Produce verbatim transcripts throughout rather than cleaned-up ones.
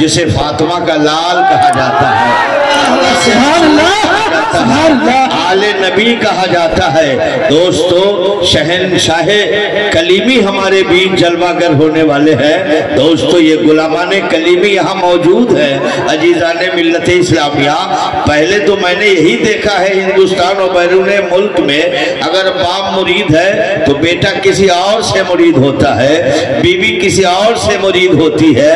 जिसे फातिमा का लाल कहा जाता है, आले नबी कहा जाता है। दोस्तों, शहनशाह कलीमी हमारे बीच जलवागर होने वाले हैं। दोस्तों, ये गुलामाने कलीमी यहाँ मौजूद है। अजीजाने मिल्लत इस्लामिया, पहले तो मैंने यही देखा है हिंदुस्तान और बैरून मुल्क में, अगर बाप मुरीद है तो बेटा किसी और से मुरीद होता है, बीवी किसी और से मुरीद होती है,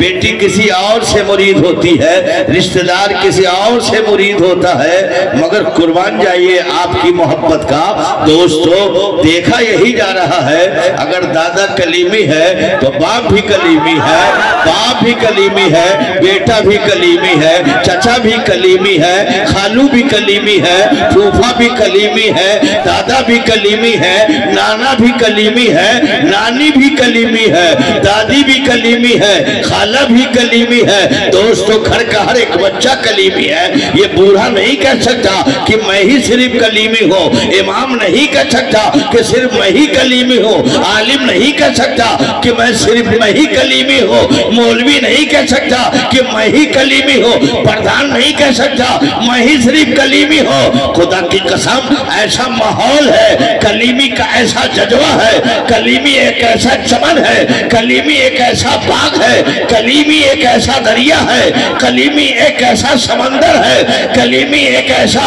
बेटी किसी और से मुरीद होती है, रिश्तेदार किसी और से मुरीद होता है, मगर कुर्बान जाइए आपकी मोहब्बत का। दोस्तों, देखा यही जा रहा है, अगर दादा कलीमी है तो बाप भी कलीमी है, बाप भी कलीमी है, बेटा भी कलीमी है, चचा भी कलीमी है, खालू भी कलीमी है, फूफा भी कलीमी है, दादा भी कलीमी है, नाना भी कलीमी है, नानी भी कलीमी है, दादी भी कलीमी है, खाला भी कलीमी है। दोस्तों, घर का हर एक बच्चा कलीमी है। ये बूढ़ा नहीं कह सकता कि मैं ही सिर्फ कलीमी हो, इमाम नहीं कह सकता कि सिर्फ मैं ही कलीमी हो, आलिम नहीं कह सकता कि मैं सिर्फ मैं ही कलीमी हो, मौलवी नहीं कह सकता कि मैं ही कलीमी हो, प्रधान नहीं कह सकता मैं ही सिर्फ कलीमी हो। खुदा की कसम, ऐसा माहौल है, कलीमी का ऐसा जज्बा है, कलीमी एक ऐसा चमन है, कलीमी एक ऐसा बाग है, कलीमी एक ऐसा दरिया है, कलीमी एक ऐसा समंदर है, कलीमी एक ऐसा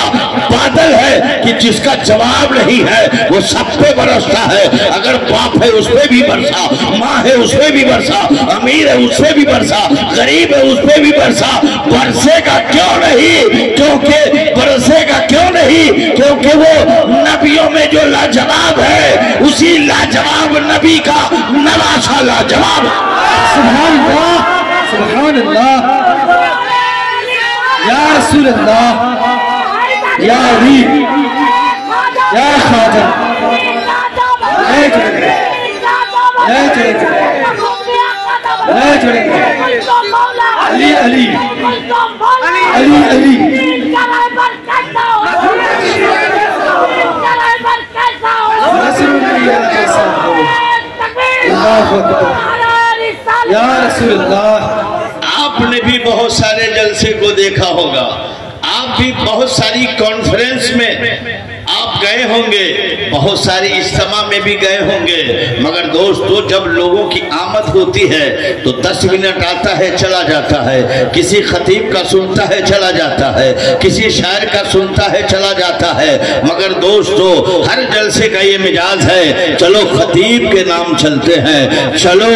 बादल है कि जिसका जवाब नहीं है, वो सब पे बरसता है। अगर बाप है उस पे भी बरसा, माँ है उस पे भी बरसा, अमीर है उस पे भी बरसा, गरीब है उस पे भी बरसा। बरसेगा क्यों नहीं? क्योंकि बरसेगा क्यों नहीं? क्योंकि वो नबियों में जो लाजवाब है, उसी लाजवाब नबी का नवासा लाजवाब। सुभान अल्लाह, सुभान अल्लाह, या रसूल अल्लाह, या अली, या ख्वाजा। नहीं छोड़ेंगे, नहीं छोड़ेंगे, नहीं छोड़ेंगे। अली अली, अली अली, या रसूल अल्लाह। आपने भी बहुत सारे जलसे को देखा होगा, आप भी बहुत सारी कॉन्फ्रेंस में आप गए होंगे, बहुत सारी इज्तिमा में भी गए होंगे, मगर दोस्तों, जब लोगों की आमद होती है तो दस मिनट आता है चला जाता है, किसी खतीब का सुनता है चला जाता है, किसी शायर का सुनता है चला जाता है, मगर दोस्तों, हर जलसे का ये मिजाज है, चलो खतीब के नाम चलते हैं, चलो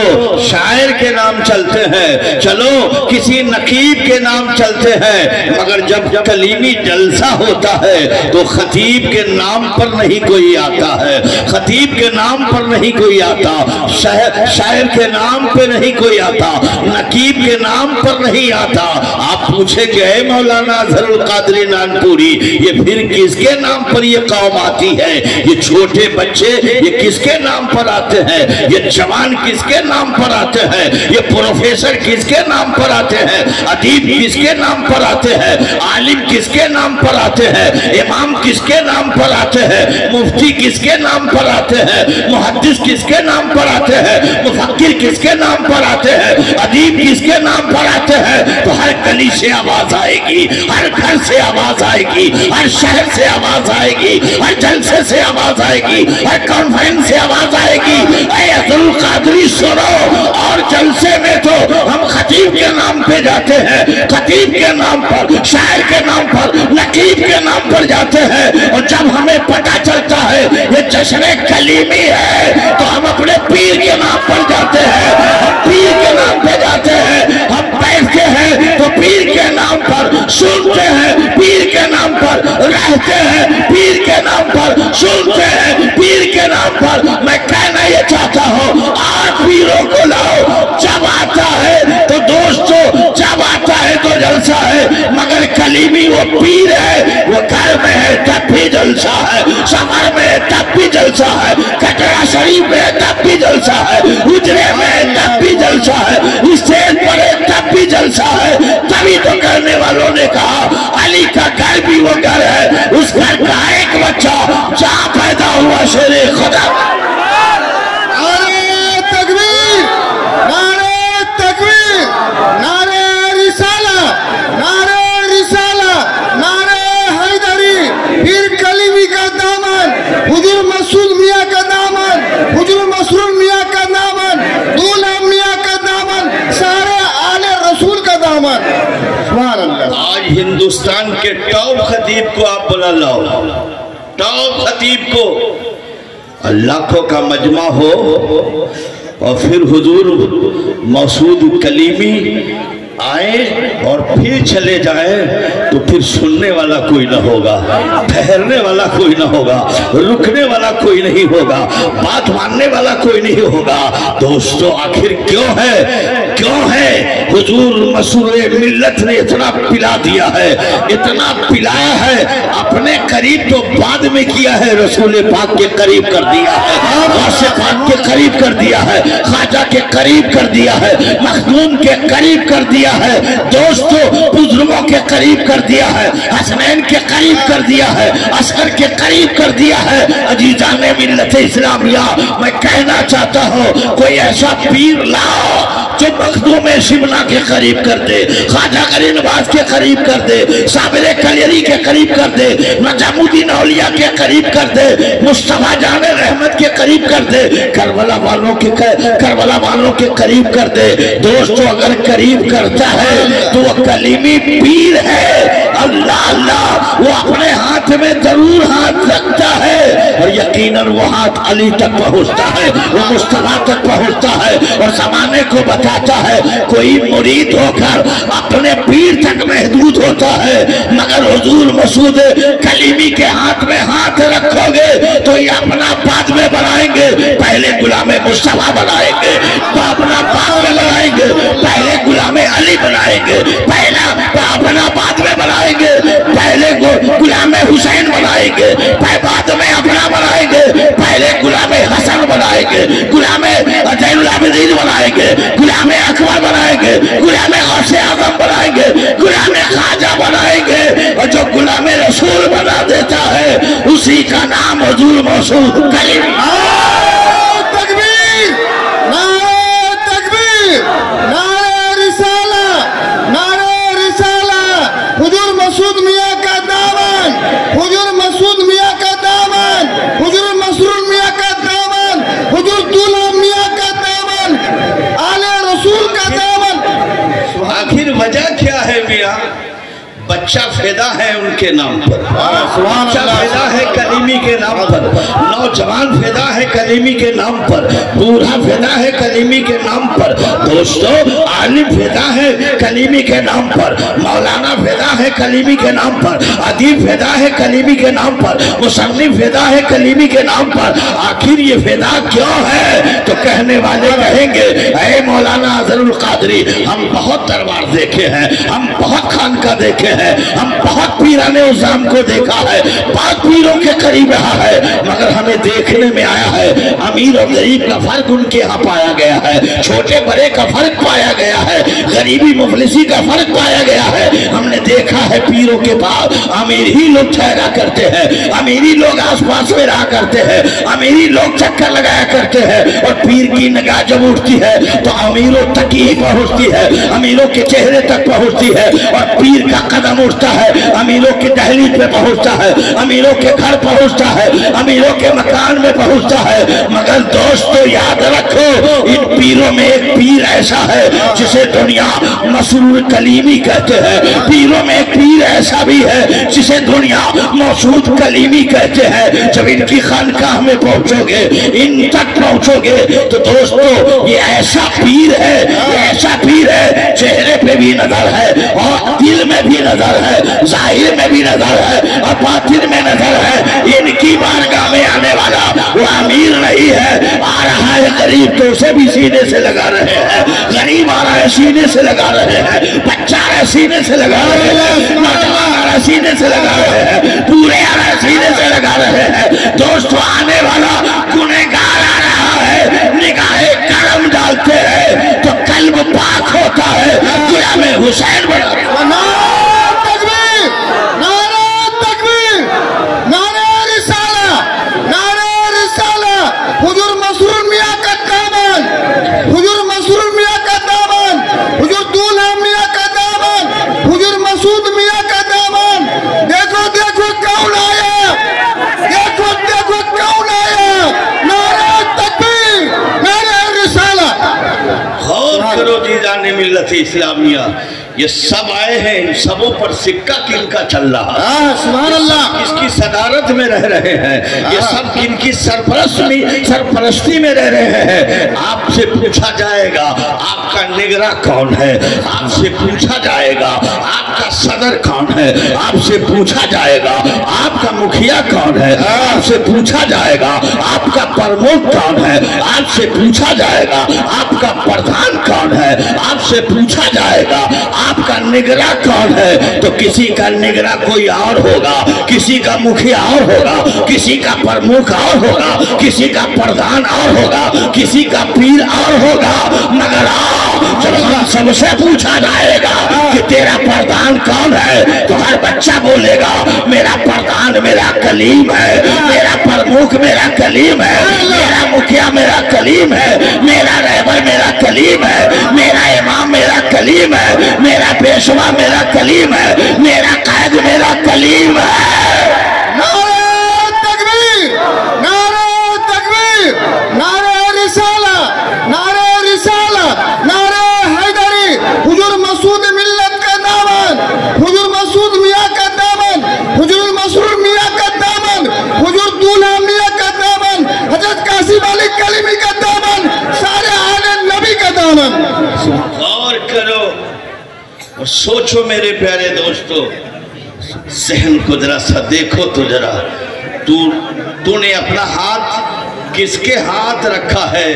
शायर के नाम चलते हैं, चलो किसी नकीब के नाम चलते हैं, मगर जब कलीमी जलसा होता है तो खतीब के नाम पर नहीं कोई आता है, खतीब के नाम पर नहीं कोई आता, शायर शायर के नाम पे नहीं कोई आता, नकीब के नाम पर नहीं आता। आप पूछेंगे, मौलाना अजहरुलकादरी नानपुरी, ये फिर किसके नाम पर ये कौम आती है? ये छोटे बच्चे ये किसके नाम पर आते हैं? ये जवान किसके नाम पर आते हैं? ये प्रोफेसर किसके नाम पर आते हैं? अदीब किसके नाम पर आते हैं? आलिम किसके नाम पर आते हैं? इमाम किसके नाम पर आते हैं? मुफ्ती किसके नाम पर आते हैं? मुहद्दिस किसके नाम पर आते हैं? मुफक्किर किसके नाम पर आते हैं? अदीब किसके नाम पर आते हैं? तो हर गली से आवाज आएगी, हर घर से आवाज आएगी, हर शहर से आवाज आएगी, हर जलसे से आवाज आएगी, हर कॉन्फ्रेंस से आवाज आएगी, ऐ अब्दुल कादरी सुनो। और जलसे में तो हम खतीब के नाम पे जाते हैं, खतीब के नाम पर, शायर के नाम पर, नकीब के नाम पर जाते हैं, और जब हमें पता चलता है ये जश्न कलीमी है तो हम अपने पीर के नाम पर जाते हैं, हम पीर के नाम पर जाते हैं, हम बैठते हैं तो पीर के नाम पर सुनते हैं, पीर के नाम पर रहते हैं, पीर के नाम पर सुनते हैं, पीर के नाम पर। मैं कहना ये चाहता हूँ, आठ पीरों को लाओ। जब आता है तो दोस्तों, जब आता है तो जलसा है, मगर कलीमी वो पीर है, वो घर में है तब भी जलसा है, समर में तब भी जलसा है, कटरा शरीफ में तब भी जलसा है, उजरे में तब भी जलसा है, स्टेज पर तब भी जलसा है। तभी तो करने वालों ने कहा, अली का घर भी वो घर है, उस घर का एक बच्चा जहाँ पैदा हुआ शेरे खुदा। नारे तकबीर, नारे तकबीर, नारे अमन। आज हिंदुस्तान के टॉप खतीब को आप बुला लाओ, टॉप खतीब को, लाखों का मजमा हो और फिर हुजूर मौसूद कलीमी आए और फिर चले जाए तो फिर सुनने वाला कोई ना होगा, ठहरने वाला कोई ना होगा, रुकने वाला कोई नहीं होगा, बात मानने वाला कोई नहीं होगा। दोस्तों आखिर क्यों है, क्यों है हुजूर मसूरे मिल्लत ने इतना पिला दिया है, इतना पिलाया है, अपने करीब तो बाद में किया है, रसूल पाक के करीब कर दिया है, वासे पाक के करीब कर दिया है, ख्वाजा के करीब कर दिया है, मखदूम के करीब कर दिया है, दोस्तों बुजुर्गों के करीब कर दिया है, हसनैन के करीब कर दिया है, अस्कर के करीब कर दिया है। अजीजाने मिल्लत इस्लामिया, मैं कहना चाहता हूँ कोई ऐसा पीर लाओ जो मखदूम शिमला के करीब कर दे, ख्वाजा गरीनवास के करीब कर दे, साबिरे कलियरी के करीब कर दे, नजामुद्दीन औलिया के करीब कर दे, मुस्तफा जान रहमत के करीब कर दे, करबला वालों के करबला वालों के करीब कर दे। दोस्तों अगर करीब करता है तो वह कलीमी पीर है। अल्लाह अल्लाह, वो अपने हाथ में जरूर हाथ रखता है और यकीनन वो हाथ अली तक पहुंचता है, वो मुस्तफा तक पहुंचता है और जमाने को बताता है। कोई मुरीद होकर अपने पीर तक महदूद होता है, मगर हुजूर मसूद कलीमी के हाथ में हाथ रखोगे तो ये अपना बाद में बनाएंगे, पहले गुलाम मुस्तफा बनाएंगे, अपना बाद में बनाएंगे, पहले गुलाम अली बनाएंगे, पहला अपना बाद में बनाएंगे, पहले गुलाम हुसैन बनाएंगे, बाद में अपना बनाएंगे, पहले गुलाम हसन बनाएंगे, गुलाम जैनुल आबिदीन बनाएंगे, गुलाम अकबर बनाएंगे, गुलाम गौसे आजम बनाएंगे, गुलाम खाजा बनाएंगे। और जो गुलाम रसूल बना देता है उसी का नाम हुजूर मौसूद कलीम। वजह क्या है मियां? बच्चा पैदा है उनके नाम पर, बच्चा पैदा है कलीमी के नाम पर, नौजवान पैदा है कलीमी के नाम पर, बूढ़ा पैदा है कलीमी के नाम पर, दोस्तों आलिम पैदा है कलीमी के नाम पर, मौलाना पैदा है कलीमी के नाम पर, अदीब पैदा है कलीमी के नाम पर, मुसन्निफ पैदा है कलीमी के नाम पर। आखिर ये पैदा क्यों है? तो कहने वाले कहेंगे अरे मौलाना अजहरुल कादरी, हम बहुत दरबार देखे हैं, हम बहुत खानका देखे हैं, हम बहुत पीरा ने उस जाम को देखा है, बहुत पीरों के करीब रहा है, मगर हमें देखने में आया है अमीर और गरीब का फर्क उनके यहाँ पाया गया है, छोटे बड़े का फर्क पाया गया है, गरीबी मुफलिसी का फर्क पाया गया है। हमने देखा है पीरों के बाद अमीर ही लोग ठहरा करते हैं, अमीर ही लोग आस पास में रहा करते हैं, अमीर ही लोग चक्कर लगाया करते हैं, और पीर की निगाह जब उठती है तो अमीरों तक ही पहुँचती है, अमीरों के चेहरे तक पहुँचती है, और पीर का कदम उठता है अमीरों की दहलीज पे पहुंचता है, अमीरों के घर पहुंचता है, अमीरों के मकान में पहुंचता है। मगर दोस्तों याद रखो, इन पीरों में एक पीर ऐसा है जिसे दुनिया मसूर कलीमी कहते हैं, पीरों में एक पीर ऐसा भी है जिसे दुनिया मौसूद कलीमी कहते हैं। जब इनकी खानकाह में पहुंचोगे, इन तक पहुंचोगे तो दोस्तों ये ऐसा पीर है, ऐसा पीर है चेहरे पे भी नजर है और दिल में भी नजर है, जाहिर में भी नजर है और बातिन में नजर है। इनकी बारगाह में आने वाला वो अमीर नहीं है, आ रहा है गरीब तो उसे भी सीने से लगा रहे हैं, गरीब आ रहा है सीने से लगा रहे हैं, बच्चा आ रहा है सीने से लगा रहे हैं, नौजवान आ रहा है सीने से लगा रहे हैं, पूरे आ रहा है सीने से लगा रहे हैं। दोस्तों आने वाला गुनहगार आ रहा है, निगाहें करम डालते हैं तो कल्ब पाक होता है, गुलाम हुसैन बना। मिल्लत इस्लामिया, ये सब आए हैं, इन सबों पर सिक्का किनका चल रहा है, सुभान अल्लाह, किसकी सदारत में रह रहे हैं, ये सब किनकी सरपरस्त सरपरस्ती में रह रहे हैं। आपसे पूछा जाएगा आपका निगरान कौन है, आपसे पूछा जाएगा आपका सदर कौन है, आपसे पूछा जाएगा आपका मुखिया कौन है, आपसे पूछा जाएगा आपका प्रमुख कौन है, आपसे पूछा जाएगा आपका प्रधान कौन है, आपसे पूछा जाएगा आपका निगरा कौन है। तो किसी का निगरा कोई और होगा, किसी का मुखिया और होगा, किसी का प्रमुख और होगा, किसी का प्रधान और होगा, किसी का पीर और होगा, मगर सबसे पूछा जाएगा कि तेरा प्रधान कौन है, तो हर बच्चा बोलेगा मेरा प्रधान मेरा कलीम है, मेरा प्रमुख मेरा कलीम है, मेरा मुखिया मेरा कलीम है, मेरा रहबर मेरा कलीम है, मेरा इमाम मेरा कलीम है, मेरा पेशवा मेरा कलीम है, मेरा कायद मेरा कलीम है। नारे तकबीर, नारे तकबीर, नारे रिसाला, नारे रिसाला, नारे हैदरी, हुजूर मसूद मिल्लत का दामन, हुजूर मसूद मियां का दामन, हुजूर मसूद मियां का दामन, हुजूर दूल्हा मियां का दामन, हजरत कासिम अली कलीमी का दामन, सारे आले नबी का दामन। और सोचो मेरे प्यारे दोस्तों, जहन को जरा सा देखो तो जरा, तू तूने अपना हाथ किसके हाथ रखा है।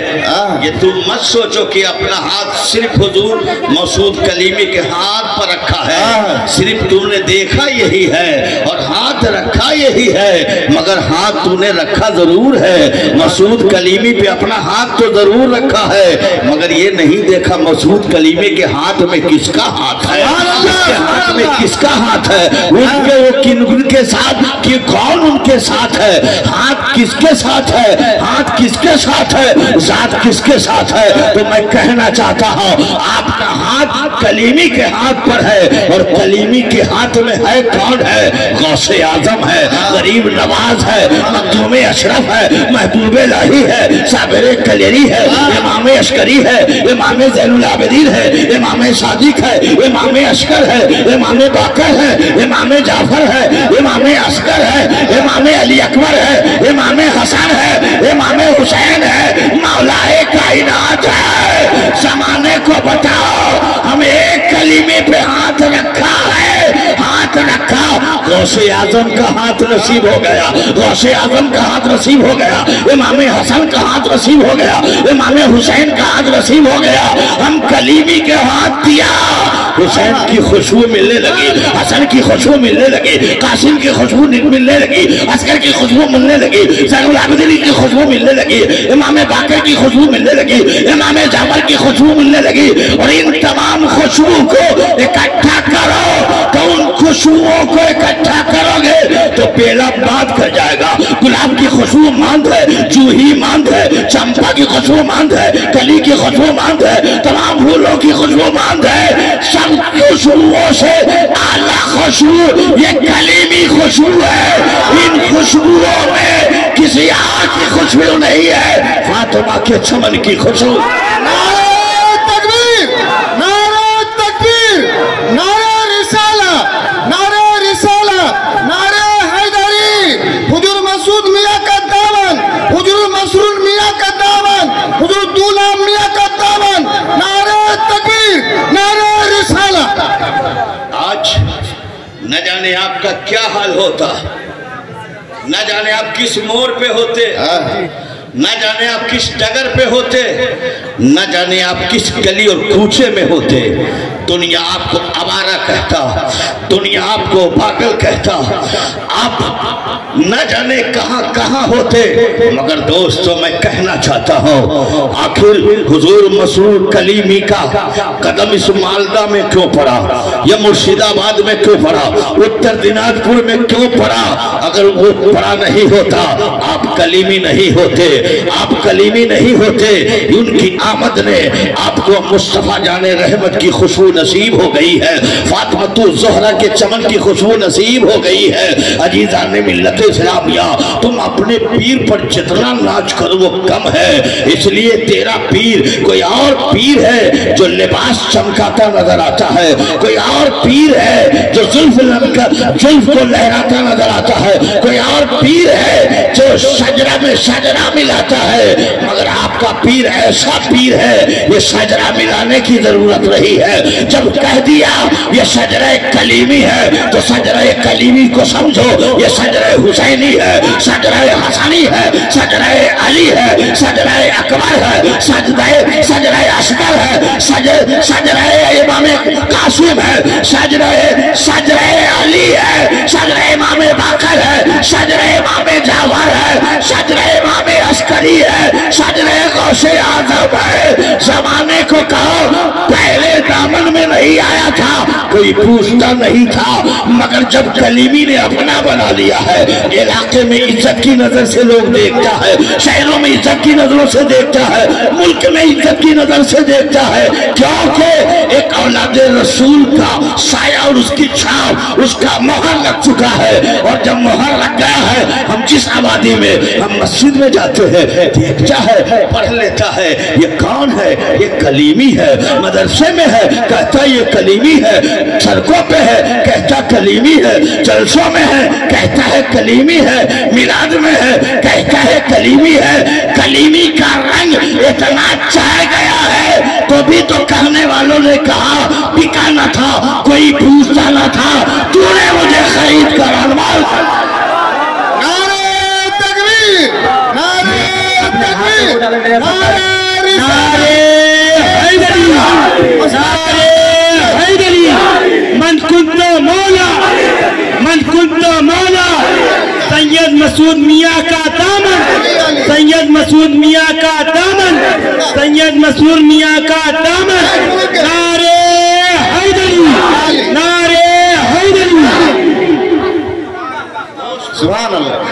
ये तू मत सोचो कि अपना हाथ सिर्फ हुजूर मसूद कलीमी के हाथ पर रखा है, सिर्फ तूने देखा यही है और हाथ रखा यही है, मगर हाथ तूने रखा जरूर है मसूद कलीमी पे, अपना हाथ तो जरूर रखा है, मगर ये नहीं देखा मसूद कलीमी के हाथ में किसका हाथ है, किसके हाथ में किसका हाथ है, उनके वो किन उनके साथ कि कौन उनके साथ है, हाथ किसके साथ है, हाथ किसके साथ है, जात किसके साथ है। तो मैं कहना चाहता हूँ आपका हाथ कलीमी के हाथ पर है, और कलीमी के हाथ में है कौन है, गौसे आजम है, गरीब नवाज है, मखदूमे अशरफ है, महबूबे लाही है, साबिरे कलेरी है, इमाम अश्करी है, इमाम ज़ैनुल आबिदीन है, इमाम सादिक है, इमाम अश्कर है, इमाम बाकर है, इमाम जाफर है, इमाम अस्कर है, इमाम अली अकबर है, इमाम हसन है, इमाम हुसैन है, मौलाए कायनात है। जमाने को बताओ हम एक कलीमे पे हाथ रखा है, हाथ रखा गौसे आजम का हाथ नसीब हो गया, गौसे आजम का हाथ नसीब हो गया, इमाम हसन का हाथ नसीब हो गया, इमाम हुसैन का हाथ नसीब हो गया, हम कलीमी के हाथ दिया, हुसैन की खुशबू मिलने लगी, हसन की खुशबू मिलने लगी, कासिम की खुशबू मिलने लगी, अस्कर की खुशबू मिलने लगी, ज़ैनुल आबिदीन की खुशबू मिलने लगी, इमाम बाकर की खुशबू मिलने लगी, इमाम जाफर की खुशबू मिलने लगी, और इन तमाम खुशबू को इकट्ठा करो, तो उन खुशबुओं को इकट्ठा करोगे तो पेड़ा बात कर जाएगा। गुलाब की खुशबू मांद है, जूही मांद है, चंपा की खुशबू मांद है, कली की खुशबू मांद है, तमाम फूलों की खुशबू मांद है, खुशबुओं से आला खुशबू ये कलीमी खुशबू है। इन खुशबुओं में किसी और की खुशबू नहीं है, फातिमा के चमन की खुशबू। नारे तकबीर, नारे तकबीर, नारे रिसाला, नारे रिसाला, नारे हैदरी, हुजूर मसूद मियां का दामन, हुजूर मसरूर मियां का दामन, हुजूर दूल्हा मियां का दामन, नारे तकबीर, नारे रिसाला। आज न जाने आपका क्या हाल होता, न जाने आप किस मोड़ पे होते, न जाने आप किस डगर पे होते, न जाने आप किस गली और कूचे में होते। दुनिया आपको आवारा कहता, दुनिया आपको पागल कहता, आप न जाने कहां कहां होते, मगर दोस्तों मैं कहना चाहता हूं आखिर हुजूर मसूद कलीमी का कदम इस मालदा में क्यों पड़ा, या मुर्शिदाबाद में क्यों पढ़ा, उत्तर दिनाजपुर में क्यों पढ़ा? अगर वो पढ़ा नहीं होता आप कलीमी नहीं होते, आप कलीमी नहीं होते। उनकी आमद ने आपको मुस्तफ़ा जाने रहमत की खुशबू नसीब हो गई है, फातिमा ज़हरा के चमन की खुशबू नसीब हो गई है। अजीज़ान मिल्लत इस्लामिया, तुम अपने पीर पर जितना नाच करो वो कम है, इसलिए तेरा पीर कोई और पीर है जो लिबास चमकाता नजर आता है, कोई और पीर है जो जुल्फ जुल्फ को लहराता नजर आता है, कोई और पीर है जो शजरा में शजरा मिलाता है। मगर आपका पीर ऐसा पीर है ये शजरा मिलाने की जरूरत नहीं है। जब कह दिया ये शजरा कलीमी है तो शजरा कलीमी को समझो, ये शजरा हुसैनी है, शजरा हसनी है, शजरा अली है, शजरा अकबर है, सजदाए सजरा असगर है, सजरा इमाम कासिम है, सजरा सजरा अली है, सजरा इमाम बाकर है, सजरा इमाम जावर है, सजरा इमाम अस्करी है, सजरा गौसे आजम है। जमाने को कहो पहले दामन में नहीं आया था, कोई पूछता नहीं था, मगर जब कलीमी ने अपना बना लिया है, इलाके में इज्जत की नजर से लोग देखता है, शहरों में इज्जत की नजरों से देखता है, मुल्क में इज्जत की नजर से देखता है, क्योंकि एक औलाद रसूल का साया और उसकी छाप, उसका मोहर लग चुका है। और जब मोहर लग गया है, हम जिस आबादी में हम मस्जिद में जाते हैं देखता है, पढ़ लेता है ये कौन है, ये कलीमी है, मदरसे में है कहता ये कलीमी है, सड़कों पे है कहता कलीमी है, जलसों में है कहता है कलीमी है, मिलाद में है कहता है कलीमी है। कलीमी का रंग इतना चाह गया है तो भी तो कहने वालों ने कहा बिका ना था, कोई पूछता ना था, तूने मुझे खरीद कर अनमोल। नारे तकबीर, नारे तकबीर, नारे हैदरी, नारे हैदरी, मन कुंत मौला, मन कुंत मौला, सैयद मसूद मियाँ का दामन, सैयद मसूद मियाँ का दामन, सैयद मसूद मियाँ का दामन। नारे हैदरी, नारे हैदरी। सुभान अल्लाह।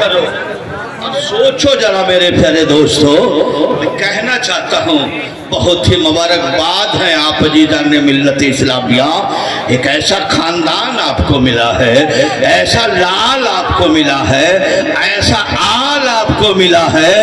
सोचो जरा मेरे प्यारे दोस्तों, मैं कहना चाहता हूँ बहुत ही मुबारकबाद है आप अजीज़ान मिल्लत इस्लामिया, एक ऐसा खानदान आपको मिला है, ऐसा लाल आपको मिला है, ऐसा आल आपको मिला है,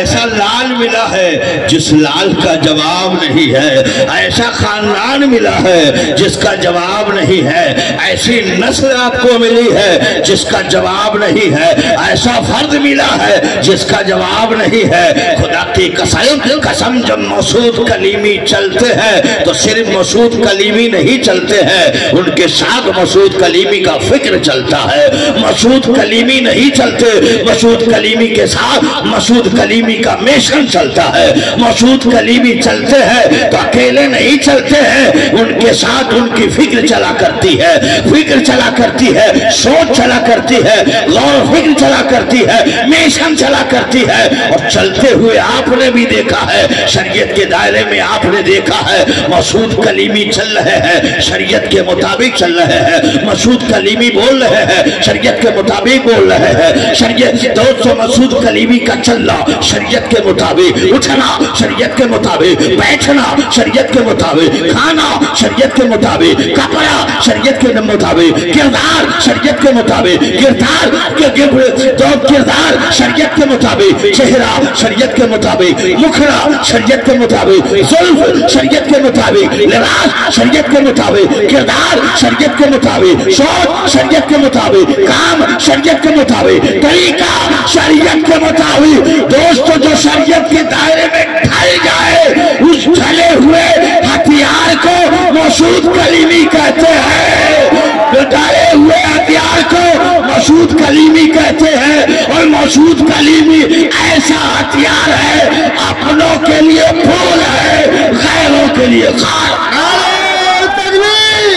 ऐसा लाल मिला है जिस लाल का जवाब नहीं है, ऐसा खानदान मिला है जिसका जवाब नहीं है, ऐसी नस्ल आपको मिली है जिसका जवाब नहीं है, ऐसा फर्द मिला है जिसका जवाब नहीं है। खुदा की कसम कसम, जब मसूद कलीमी चलते हैं तो सिर्फ मसूद कलीमी नहीं चलते हैं, उनके साथ मसूद कलीमी का फिक्र चलता है। मसूद कलीमी नहीं चलते, मसूद कलीमी के साथ मसूद कलीमी का मिशन चलता है। मसूद कलीमी चलते हैं तो अकेले नहीं चलते हैं, उनके साथ उनकी फिक्र चला करती है, फिक्र चला करती है, सोच चला करती है, गौर फिक्र चला करती है, मिशन चला करती है। और चलते हुए आपने भी देखा है, शरीयत के दायरे में आपने देखा है मसूद कलीमी चल रहे हैं, शरीयत के मुताबिक चल रहे हैं, मसूद कलीमी बोल रहे हैं, शरीयत के मुताबिक बोल रहे हैं। शरीयत दोस्तों, मसूद कलीमी का चलना शरीयत के मुताबिक, उठना शरीयत के मुताबिक, बैठना शरीयत के मुताबिक, खाना शरीयत के मुताबिक, कपड़ा शरीयत के मुताबिक, किरदार शरीयत के मुताबिक, किरदार किरदार शरीयत के मुताबिक, चेहरा शरीयत के मुताबिक, मुखरा शरीयत के मुताबिक, जुल्फ शरीयत के मुताबिक, लिबास शरीयत के मुताबिक, किरदार शरीयत के मुताबिक, सोच शरीयत के मुताबिक, काम शरीयत के मुताबिक, तरीका शरीयत के मुताबिक। दोस्त तो जो शरीयत के दायरे में ढल जाए, उस ढले हुए हथियार को मसूद कलीमी कहते हैं, जो ढले हुए हथियार को मसूद कलीमी कहते हैं। और मसूद कलीमी ऐसा हथियार है अपनों के लिए फूल है, गैरों के लिए खार। नारे तकबीर,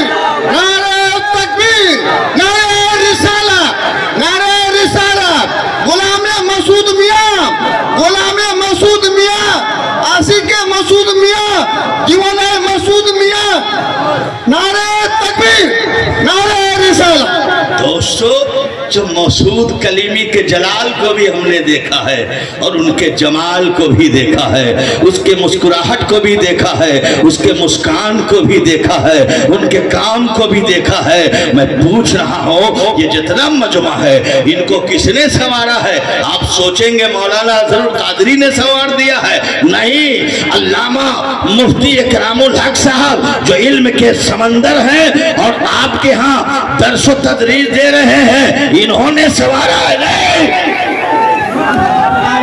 नारे तकबीर, नारे रिसाला, नारे रिसाला। गुलाम मसूद मियाँ, गुलाम मसूद मियाँ, आशिक मसूद मियाँ, जीवन मसूद मियाँ। नारे तकबीर। साल। दोस्तों, जो मसूद कलीमी के जलाल को भी हमने देखा है और उनके जमाल को भी देखा है, उसके मुस्कुराहट को भी देखा है, उसके मुस्कान को भी देखा है, उनके काम को भी देखा है। मैं पूछ रहा हूँ, ये जितना मजमा है इनको किसने संवारा है? आप सोचेंगे मौलाना अजहरुल कादरी ने संवार दिया है, नहीं, अल्लामा मुफ्ती इकरामुल हक साहब जो इल्म के समंदर हैं और आपके यहाँ दर्स व तदरीस दे रहे हैं, इन्होंने सवारा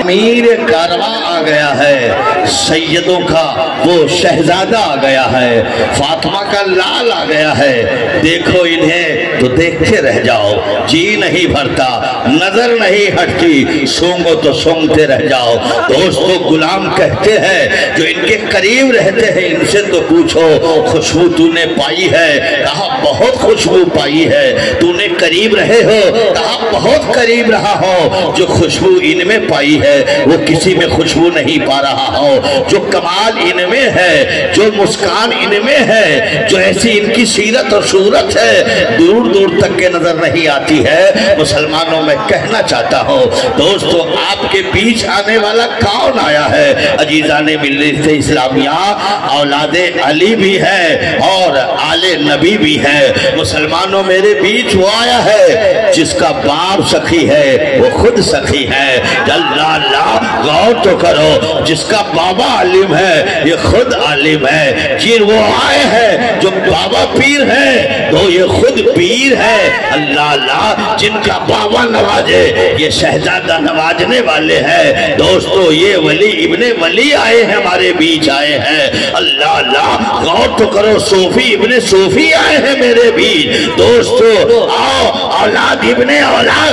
अमीर कारवा आ गया है, सैयदों का वो शहजादा आ गया है, फातिमा का लाल आ गया है। देखो इन्हें तो देखते रह जाओ, जी नहीं भरता, नजर नहीं हटती, सूंघो तो सूंघते रह जाओ। दोस्तों, गुलाम कहते हैं जो इनके करीब रहते हैं, इनसे तो पूछो खुशबू तूने पाई है? कहा बहुत खुशबू पाई है। तूने करीब रहे हो? कहा बहुत करीब रहा हो। जो खुशबू इनमें पाई है वो किसी में खुशबू नहीं पा रहा हो। जो कमाल इनमें है, जो मुस्कान इनमें है, जो ऐसी इनकी सीरत और सूरत है, दूर दूर तक के नजर नहीं आती है। मुसलमानों में कहना चाहता हूँ दोस्तों, आपके बीच आने वाला कौन आया है? अजीजाने मिल्लत इस्लामिया औलादे अली भी है और आले नबी भी है। मुसलमानों, मेरे बीच वो आया है जिसका बाप सखी है वो खुद सखी है। ला गौर तो करो, जिसका बाबा आलिम है ये खुद आलिम है। जी, वो आए हैं जो बाबा पीर है तो ये खुद पीर है। अल्लाह ला, जिनका बाबा नवाजे ये शहजादा नवाजने वाले हैं। दोस्तों, ये वली इब्ने वली आए हैं, हमारे बीच आए हैं। अल्लाह ला, गौर तो करो, सूफी इब्ने सूफी आए हैं मेरे बीच। दोस्तों, आओ, औलाद इब्ने औलाद,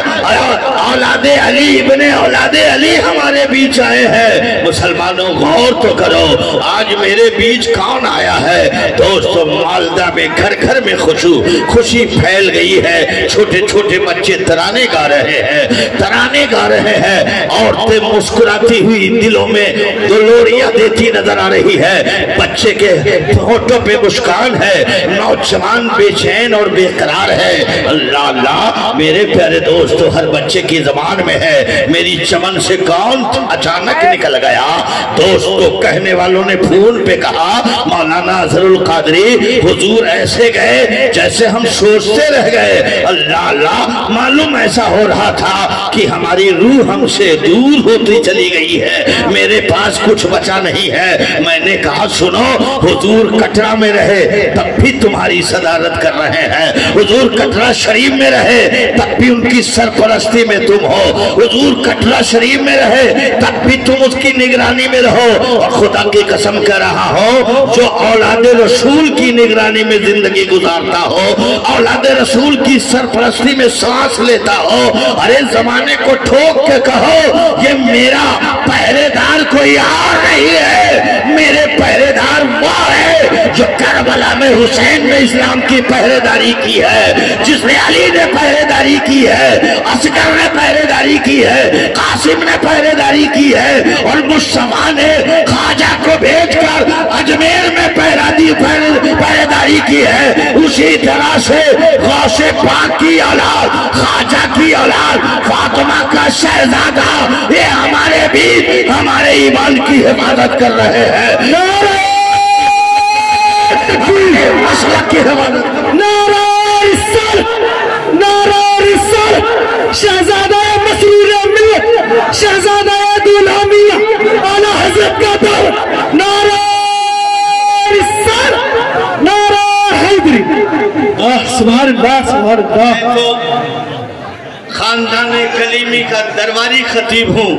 औलादे अली इब्ने औलादे अली हमारे बीच आए हैं। मुसलमानों, गौर तो करो, आज मेरे बीच कौन आया है? दोस्तों, मालदा में घर घर में खुशू खुशी फैल गई है। छोटे छोटे बच्चे तराने गा रहे हैं, तराने गा रहे हैं। औरतें मुस्कुराती हुई दिलों में दुलोरियां देती नजर आ रही है। बच्चे के होठों पे मुस्कान है। नौजवान बेचैन और बेकरार है। अल्लाह अल्लाह, मेरे प्यारे दोस्तों, हर बच्चे की जबान में है मेरी चमन से कौन अचानक निकल गया। दोस्तों, कहने वालों ने फोन पे कहा मौलाना अजहरुल कादरी हुजूर ऐसे गए जैसे हम सोचते रह गए। अल्लाह अल्लाह, मालूम ऐसा हो रहा था कि हमारी रूह हमसे दूर होती चली गई है, मेरे पास कुछ बचा नहीं है। मैंने कहा सुनो हुजूर कटरा में रहे तब भी तुम्हारी सदारत कर रहे हैं, हुजूर कटरा शरीफ में रहे तब भी उनकी सरपरस्ती में तुम हो, हुजूर कटरा शरीफ में रहे तब भी तुम उसकी निगरानी में रहो। और खुदा की कसम कह रहा हो, जो औलाद रसूल की निगरानी में जिंदगी गुजारता हो, औलाद रसूल की सरपरस्ती में सांस लेता हो, अरे जमाने को ठोक के कहो ये मेरा पहरेदार कोई और नहीं है, मेरे पहरेदार वो है जो करबला में हुसैन ने इस्लाम की पहरेदारी की है, जिसने अली ने पहरेदारी की है, असगर ने पहरेदारी की है, कासिम ने पहरेदारी की है, और मुस्तफा ने खाजा को भेजकर अजमेर में पहरादी पहरेदारी की है। उसी तरह से गौसे पाक की औलाद, खाजा की औलाद, फातिमा का शहजादा, ये हमारे बीच हमारे ईमान की हिफाजत कर रहे हैं, मसलक की हिफाजत। शहजादा मसरूर शहजादा दुलामिया आला हजरत का दौर। नारा सर, नारा हैदरी। आह, सुभान अल्लाह, सुभान अल्लाह। खानदाने कलीमी का दरबारी खतीब हूँ।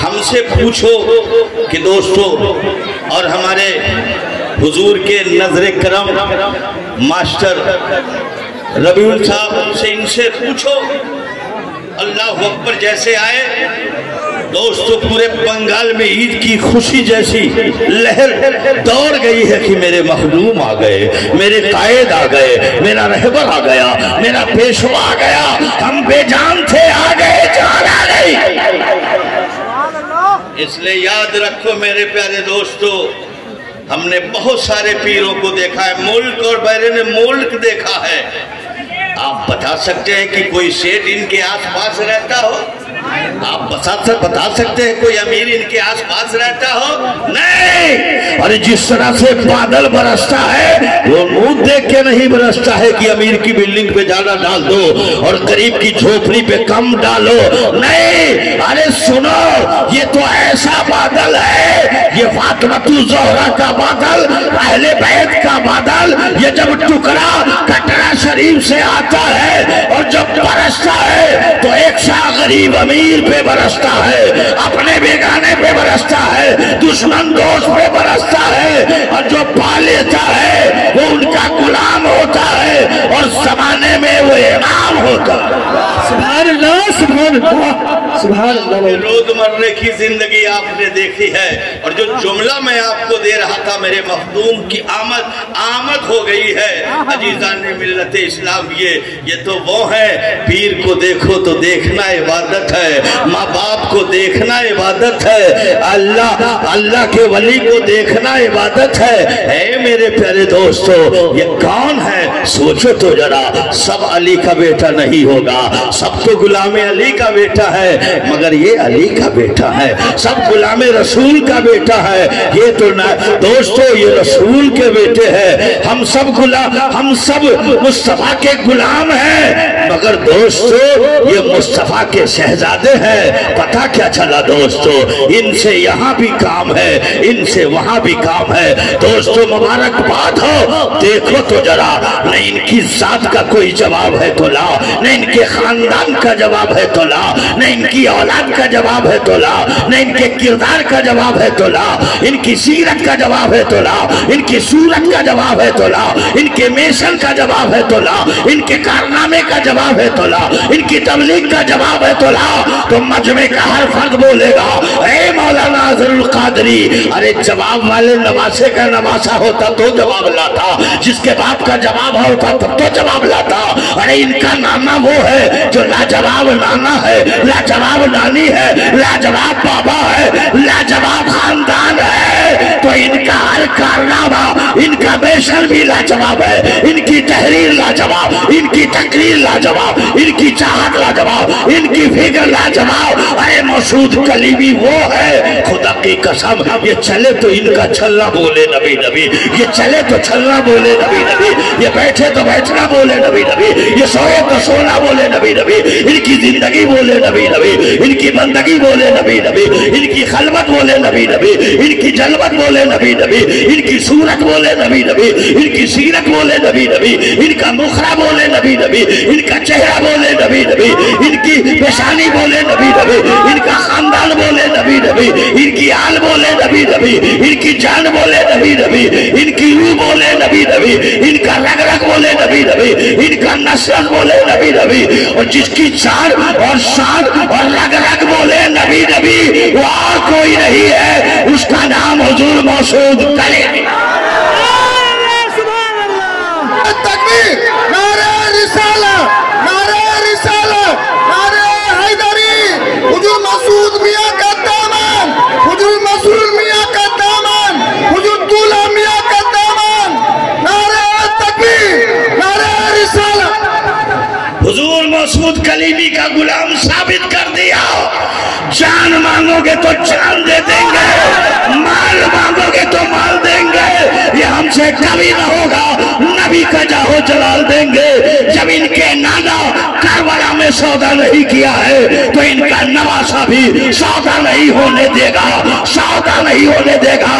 हमसे पूछो कि दोस्तों, और हमारे हुजूर के नजर करम मास्टर रबीउल साहब, हमसे इनसे पूछो अल्लाह अकबर जैसे आए। दोस्तों, पूरे बंगाल में ईद की खुशी जैसी लहर दौड़ गई है कि मेरे मखदूम आ गए, मेरे कायद आ गए, मेरा रहबर आ गया, मेरा पेशवा आ गया। हम बेजान थे, आ गए, जान आ गई। इसलिए याद रखो मेरे प्यारे दोस्तों, हमने बहुत सारे पीरों को देखा है, मुल्क और बैरून मुल्क देखा है। आप बता सकते हैं कि कोई सेठ इनके आसपास रहता हो? आप बता बता सकते हैं कोई अमीर इनके आसपास रहता हो? नहीं। और जिस तरह से बादल बरसता है वो मुंह देख के नहीं बरसता है कि अमीर की बिल्डिंग पे ज्यादा डाल दो और गरीब की झोपड़ी पे कम डालो, नहीं। अरे सुनो, ये तो ऐसा बादल है, ये फातिमातु ज़हरा का बादल, अहले बैत का बादल, ये जब टुकड़ा कटरा शरीफ से आता है और जब बरसता है तो एक सा गरीब अमीर पे बरसता है, अपने बेगाने पे बरसता है, दुश्मन दोस्त पे बरसता है, और जो पा लेता है वो उनका गुलाम होता है और जमाने में वो इमाम होता है। सुभान अल्लाह, सुभान अल्लाह, सुभान अल्लाह। रोज मरने की जिंदगी आपने देखी है, और जो जुमला मैं आपको दे रहा था, मेरे मखदूम की आमद आमद हो गई है। अजीजाने मिल्लत इस्लाम, ये ये तो वो है, पीर को देखो तो देखना इबादत है, माँ बाप को देखना इबादत है, अल्लाह अल्लाह के वली को देखना इबादत है। ऐ मेरे प्यारे दोस्तों, ये कौन है सोचो तो जरा। सब अली का बेटा नहीं होगा, सब तो गुलामे अली का बेटा है, मगर ये अली का बेटा है। सब गुलामे रसूल का बेटा है, ये तो ना दोस्तों, ये रसूल के बेटे हैं। हम सब गुलाम, हम सब मुस्तफा के गुलाम हैं, मगर दोस्तों ये मुस्तफा के शहजादे हैं। पता क्या चला दोस्तों, इनसे यहाँ भी काम है, इनसे वहाँ भी काम है। दोस्तों मुबारकबाद हो, देखो तो जरा, न इनकी जात का कोई जवाब है तो ला, न इनके खानदान का जवाब है तो ला, न इनकी औलाद का जवाब है तो ला, न इनके किरदार का जवाब है तो ला, इनकी सीरत का जवाब है तो ला, इनकी सूरत का जवाब है तो ला, इनके मेशन का जवाब है तो ला, इनके कारनामे का जवाब है तो ला, इनकी तबलीग का जवाब है तो ला। तो मजमे का हर फर्द बोलेगा, ए मौलाना अज़रुल क़ादरी, अरे जवाब वाले नवासे का नवासा होता तो जवाब लाता, जिसके बाप का जवाब होता तब तो जवाब लाता। अरे इनका नाना वो है जो लाजवाब नाना है, लाजवाब नानी है, लाजवाब बाबा है, लाजवाब खानदान है। तो इनका हर कारनामा, इनका बेशर भी लाजवाब है, इनकी तहरीर लाजवाब, इनकी तकरीर लाजवाब, इनकी चाहत लाजवाब, इनकी फिक्र लाजवाब। अरे मसूद कलीमी वो है, खुदा की कसम, ये चले तो इनका छल्ला बोले नबी नबी, ये चले तो छल्ला बोले नबी नबी, ये बैठे तो बैठना बोले नबी नबी, ये सोए तो सोना बोले नबी नबी, इनकी जिंदगी बोले नबी नबी, इनकी बंदगी बोले नबी नबी, इनकी खलबत बोले नबी नबी, इनकी जलबत बोले नबी नबी, इनकी सूरत बोले नबी नबी, इनकी सीरत बोले नबी नबी, इनका मुखरा बोले नबी नबी, इनका चेहरा बोले नबी नबी, इनकी पेशानी बोले नबी नबी, इनका खानदान बोले नबी नबी, इनकी आल बोले नबी नबी, इनकी जान बोले नबी नबी, इनकी रूह बोले नबी नबी, इनका रग रग बोले नबी नबी, इनका नस्ल बोले नबी नबी, और जिसकी चार और शान और रग रग बोले नबी नबी, वो और कोई नहीं है, उसका नाम हुजूर मौसूद कलीमी। हुजूर मसूद कलीमी का गुलाम साबित कर दिया। जान मांगोगे तो जान दे देंगे, माल मांगोगे तो माल देंगे, ये हमसे कभी न होगा, नबी का जाहो जलाल देंगे। जब इनके नाना करबला में सौदा नहीं किया है तो इनका नवासा भी सौदा नहीं होने देगा, सौदा नहीं होने देगा।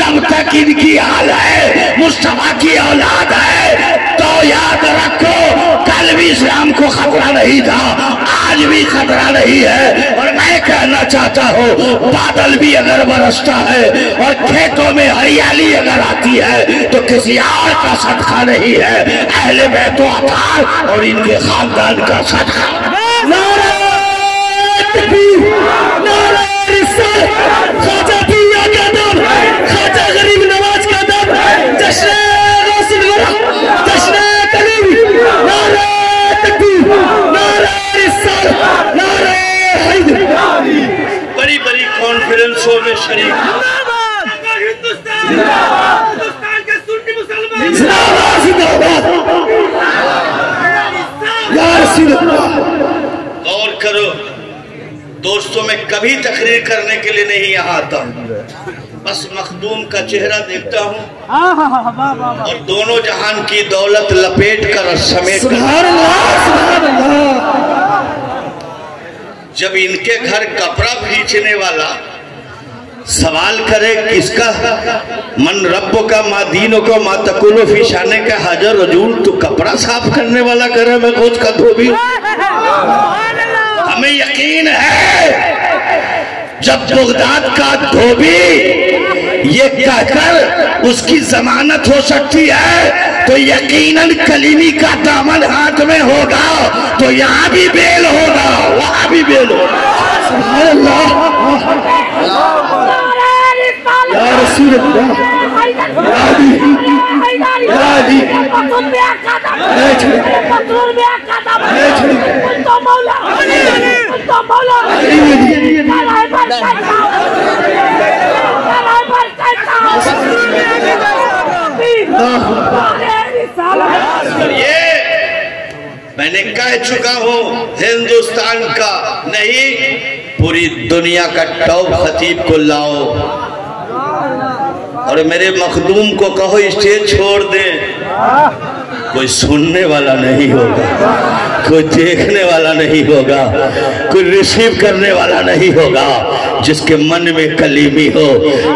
जब तक इनकी हाल है, मुस्तफा की औलाद है, तो याद रखो, कल भी इस्लाम को खतरा नहीं था, आज भी खतरा नहीं है। और मैं कहना चाहता हूँ, बादल भी अगर बरसता है और खेतों में हरियाली अगर आती है तो किसी और का सदका नहीं है, अहले बैत और इनके खानदान का सदका। खाजा गरीब नवाज का दम, जश्न बड़ी बड़ी कॉन्फ्रेंसों में शरीक, हिंदुस्तान के सुन्नी मुसलमान जिंदाबाद जिंदाबाद, करने के लिए नहीं यहाँ आता हूँ, बस मखदूम का चेहरा देखता हूँ और दोनों जहान की दौलत लपेट कर और समेट कर। जब इनके घर कपड़ा खींचने वाला सवाल करे किसका मन रब्बो का माँ दीनों का माँ तकुलो फिशाने का हाजर रजूल, तो कपड़ा साफ करने वाला करे मैं खोज का धोबी। हमें यकीन है जब बगदाद का धोबी ये कहकर उसकी जमानत हो सकती है तो यकीनन कलीमी का दामन हाथ में होगा, तो यहाँ भी बेल होगा वहाँ भी बेल होगा। मैंने कह चुका हूँ हिंदुस्तान का नहीं पूरी दुनिया का टॉप खतीब को लाओ और मेरे मखदूम को कहो स्टेज छोड़ दे, कोई सुनने वाला नहीं होगा, कोई देखने वाला नहीं होगा, कोई रिसीव करने वाला नहीं होगा। जिसके मन में कलीमी हो,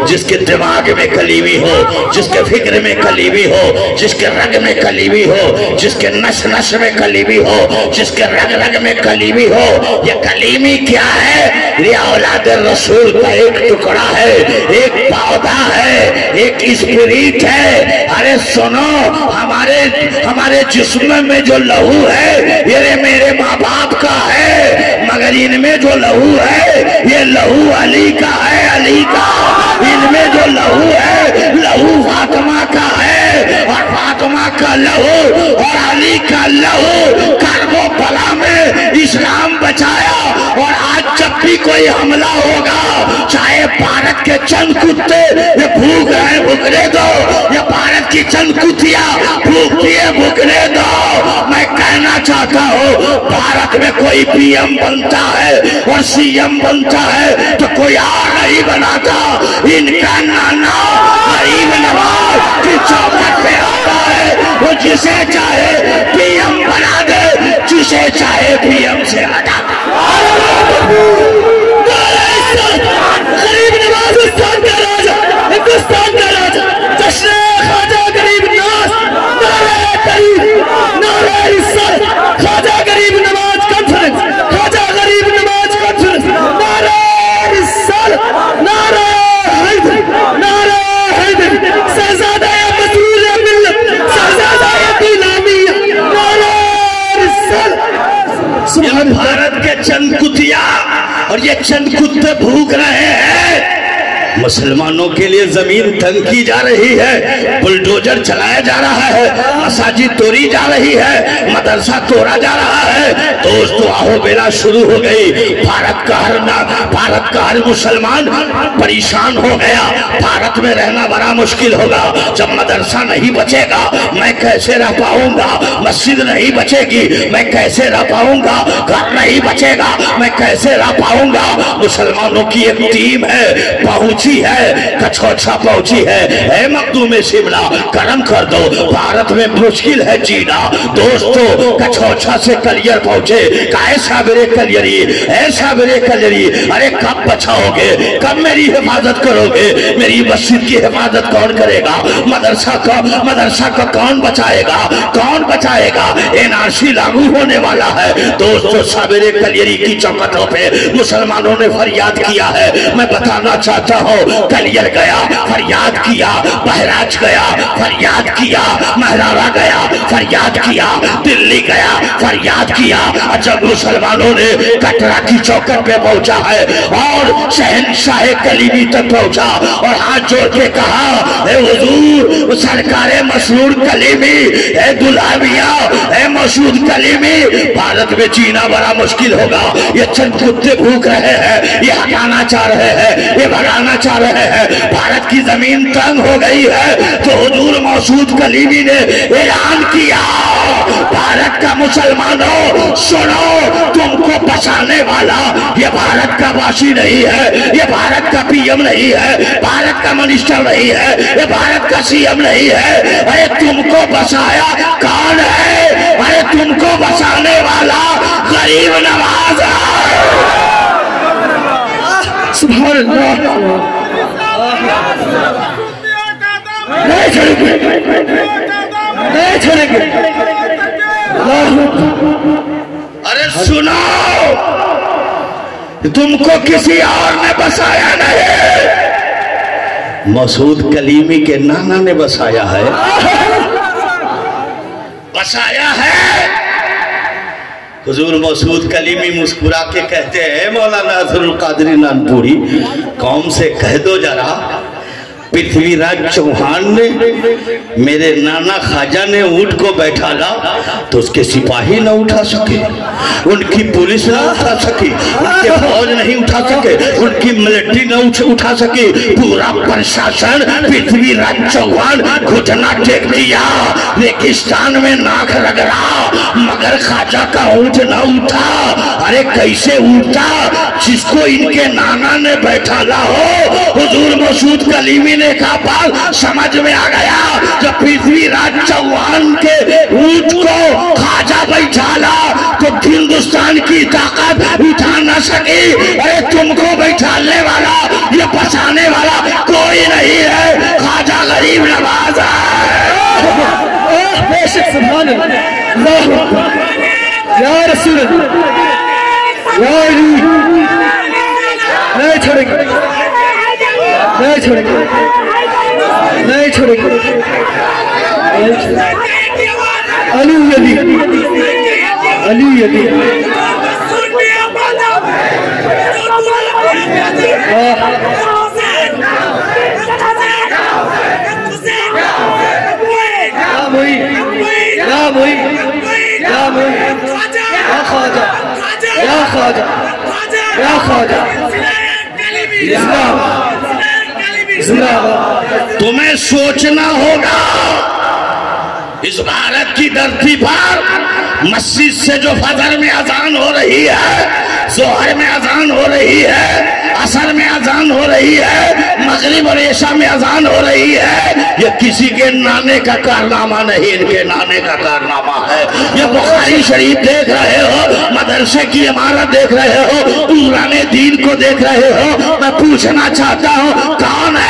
जिसके दिमाग में कलीमी हो, जिसके फिक्र में कलीमी हो, जिसके रग में कलीमी हो, जिसके नस नस में कलीमी हो, जिसके रग रग में कलीमी हो। यह कलीमी क्या है? यह औलाद रसूल का एक टुकड़ा है, एक पौधा है, एक स्पिरिट है। अरे सुनो, हमारे हमारे जिस्म में जो लहू है ये मेरे माँ बाप का है, मगर इनमें जो लहू है ये लहू अली का है, अली का। इनमें जो लहू है लहू फातिमा का है और फातिमा का लहू और अली का लहू। करबला में इस्लाम बचाया और आज जब भी कोई हमला होगा, चाहे भारत के चंद कुत्ते ये भूख रहे भूखने दो, ये भारत की चंद कुतिया भूखती है भूखने दो। मैं कहना चाहता हूँ भारत में कोई पीएम बनता है और सीएम बनता है तो कोई और नहीं बनाता, इनका नाना गरीब नवाज की चौखट पे आता है। वो जिसे चाहे पीएम बना दे, जिसे चाहे पीएम से हटा दे। गरीब नवाज हिंदुस्तान का राजा, हिंदुस्तान का राजा, जश्न ख्वाजा गरीब नवाज, नारे तहरीक, नारे इज्जत, ख्वाजा गरीब नवाज कॉन्फ्रेंस, ख्वाजा गरीब नवाज कॉन्फ्रेंस, नारे इज्जत, नारे हैदर, नारे हैदर, शहजादा मजरूर मिल्लत, शहजादा गुलामी, नारे इज्जत। ये भारत के चंद कुतिया और ये चंद कुत्ते भूख रहे हैं। मुसलमानों के लिए जमीन तंग की जा रही है, बुलडोजर चलाया जा रहा है, मसाजिद तोड़ी जा रही है, मदरसा तोड़ा जा रहा है। दोस्तों, आहोबेला शुरू हो गई। भारत का हर ना भारत का हर मुसलमान परेशान हो गया। भारत में रहना बड़ा मुश्किल होगा जब मदरसा नहीं बचेगा। मैं कैसे रह पाऊंगा? मस्जिद नहीं बचेगी, मैं कैसे रह पाऊंगा? घर नहीं बचेगा, मैं कैसे रह पाऊंगा? मुसलमानों की एक टीम है, पहुंची है, कछोछा पहुंची है, है मखदूम-ए शिमला करम कर दो। भारत में मुश्किल है जीना। दोस्तों, कछोछा से कलियर पहुंचे, काहे साबरे कलियरी, ऐ साबरे कलियरी, अरे कब बचाओगे, कब मेरी हिफाजत करोगे? मेरी मस्जिद की हिफाजत कौन करेगा? मदरसा का मदरसा का कौन बचाएगा? कौन बचाएगा? एनआरसी लागू होने वाला है। दोस्तों, साबरे कलियरी की चौखटों पर मुसलमानों ने फरियाद किया है। मैं बताना चाहता हूँ, कलियर गया फरियाद किया, बहराज गया फरियाद किया, महरारा गया फरियाद किया, दिल्ली गया फरियाद किया। जब मुसलमानों ने कटरा की चौखट पे पहुंचा है और शहनशाह कलीमी तक पहुंचा और हाथ जोड़ के कहा, हे हुजूर सरकारे मशहूर कलीमी, हे दुलाविया, हे मशहूर कलीमी, भारत में जीना बड़ा मुश्किल होगा। ये चंद कुत्ते भूख रहे हैं, ये हटाना चाह रहे हैं, ये भगाना चाह रहे हैं। भारत की जमीन तंग हो गई है तो हुजूर मौसूद कलीमी ने ऐलान किया, भारत का मुसलमानों सुनो, तुमको बचाने वाला ये भारत का वासी नहीं है, ये भारत का पीएम नहीं है, भारत का मिनिस्टर नहीं है, ये भारत का सीएम नहीं है। अरे तुमको बचाया कौन है? अरे तुमको बचाने वाला गरीब नवाज है। सुभान अल्लाह। नहीं छोड़ेंगे, नहीं छोड़ेंगे। अरे सुनो, तुमको किसी और ने बसाया नहीं, मसूद कलीमी के नाना ने बसाया है। बसाया है हुजूर मसूद कलीमी मुस्कुरा के कहते हैं मौलाना अजहरुलकादरी नानपुरी, कौम से कह दो जरा पृथ्वीराज चौहान ने मेरे नाना खाजा ने ऊंट को बैठाला तो उसके सिपाही न उठा सके, उनकी पुलिस न उठा सकी, उनके फौज नहीं उठा सके, उनकी मिलिट्री न उठा सकी, पूरा प्रशासन पृथ्वीराज चौहान घुटना टेक दिया, रेगिस्तान में नाक रगड़ा, मगर खाजा का ऊंट न उठा। अरे कैसे उठा? जिसको इनके नाना ने बैठाला हो। हुजूर मसूद कलीमी ने कहा बात समझ में आ गया, जब पृथ्वीराज चौहान के ऊंट को खाजा बैठाला तो हिंदुस्तान की ताकत उठा न सकी। अरे तुमको बैठाने वाला ये बचाने वाला कोई नहीं है, खाजा गरीब नवाज है। नहीं छोड़ेंगे, नहीं छोड़ेंगे, नहीं छोड़ेंगे। अली अली अली अली राम हुई, राम हुई, राम हुई। खाजा या खाजा, या खाजा, जिंदाबाद। तुम्हें सोचना होगा इस भारत की धरती पर मस्जिद से जो फजर में अजान हो रही है, जोहर में अजान हो रही है, असर में अजान हो रही है, मगरिब और ईशा में अजान हो रही है, ये किसी के नाने का कारनामा नहीं, इनके नाने का कारनामा है। ये बुखारी शरीफ देख रहे हो, मदरसे की इमारत देख रहे हो, पुराने दीन को देख रहे हो। मैं पूछना चाहता हूँ कौन है?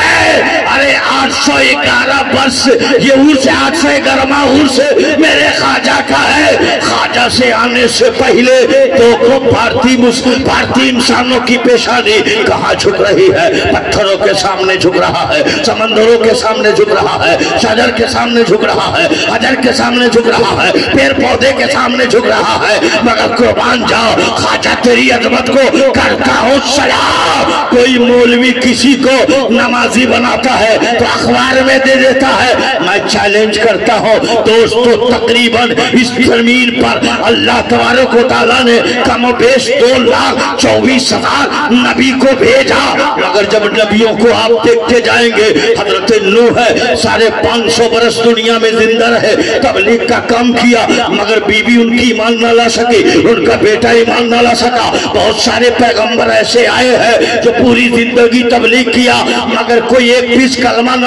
अरे आठ सौ ग्यारह वर्ष ये उर्स आठ सौ गर्मा उर्स मेरे खाजा का है। खाजा से आने से पहले तो भारतीय भारतीय इंसानों की पेशानी कहाँ झुक रही है? पत्थरों के सामने झुक रहा है, समंदरों के सामने झुक रहा है, शजर के सामने झुक रहा है, हजर के सामने झुक रहा है, पेड़ पौधे के सामने झुक रहा है। मगर कुर्बान जाओ खाजा तेरी अजमत को करता हूँ सलाम। कोई मौलवी किसी को नमाजी बनाता है तो अखबार में दे देता है। मैं चैलेंज करता हूँ दोस्तों, तकरीबन इस जमीन पर अल्लाह तबारक व तआला ने कमो बेश दो लाख चौबीस हजार नबी को भेजा। मगर जब नबियों को आप देखते जाएंगे, हजरत नूह है साढ़े पाँच सौ बरस दुनिया में जिंदा रहे, तबलीग का काम किया, मगर बीवी उनकी ईमान न ला सकी, उनका बेटा ईमान न ला सका। बहुत सारे पैगंबर ऐसे आए हैं जो पूरी जिंदगी तबलीग किया, मगर कोई एक बीस कलमा न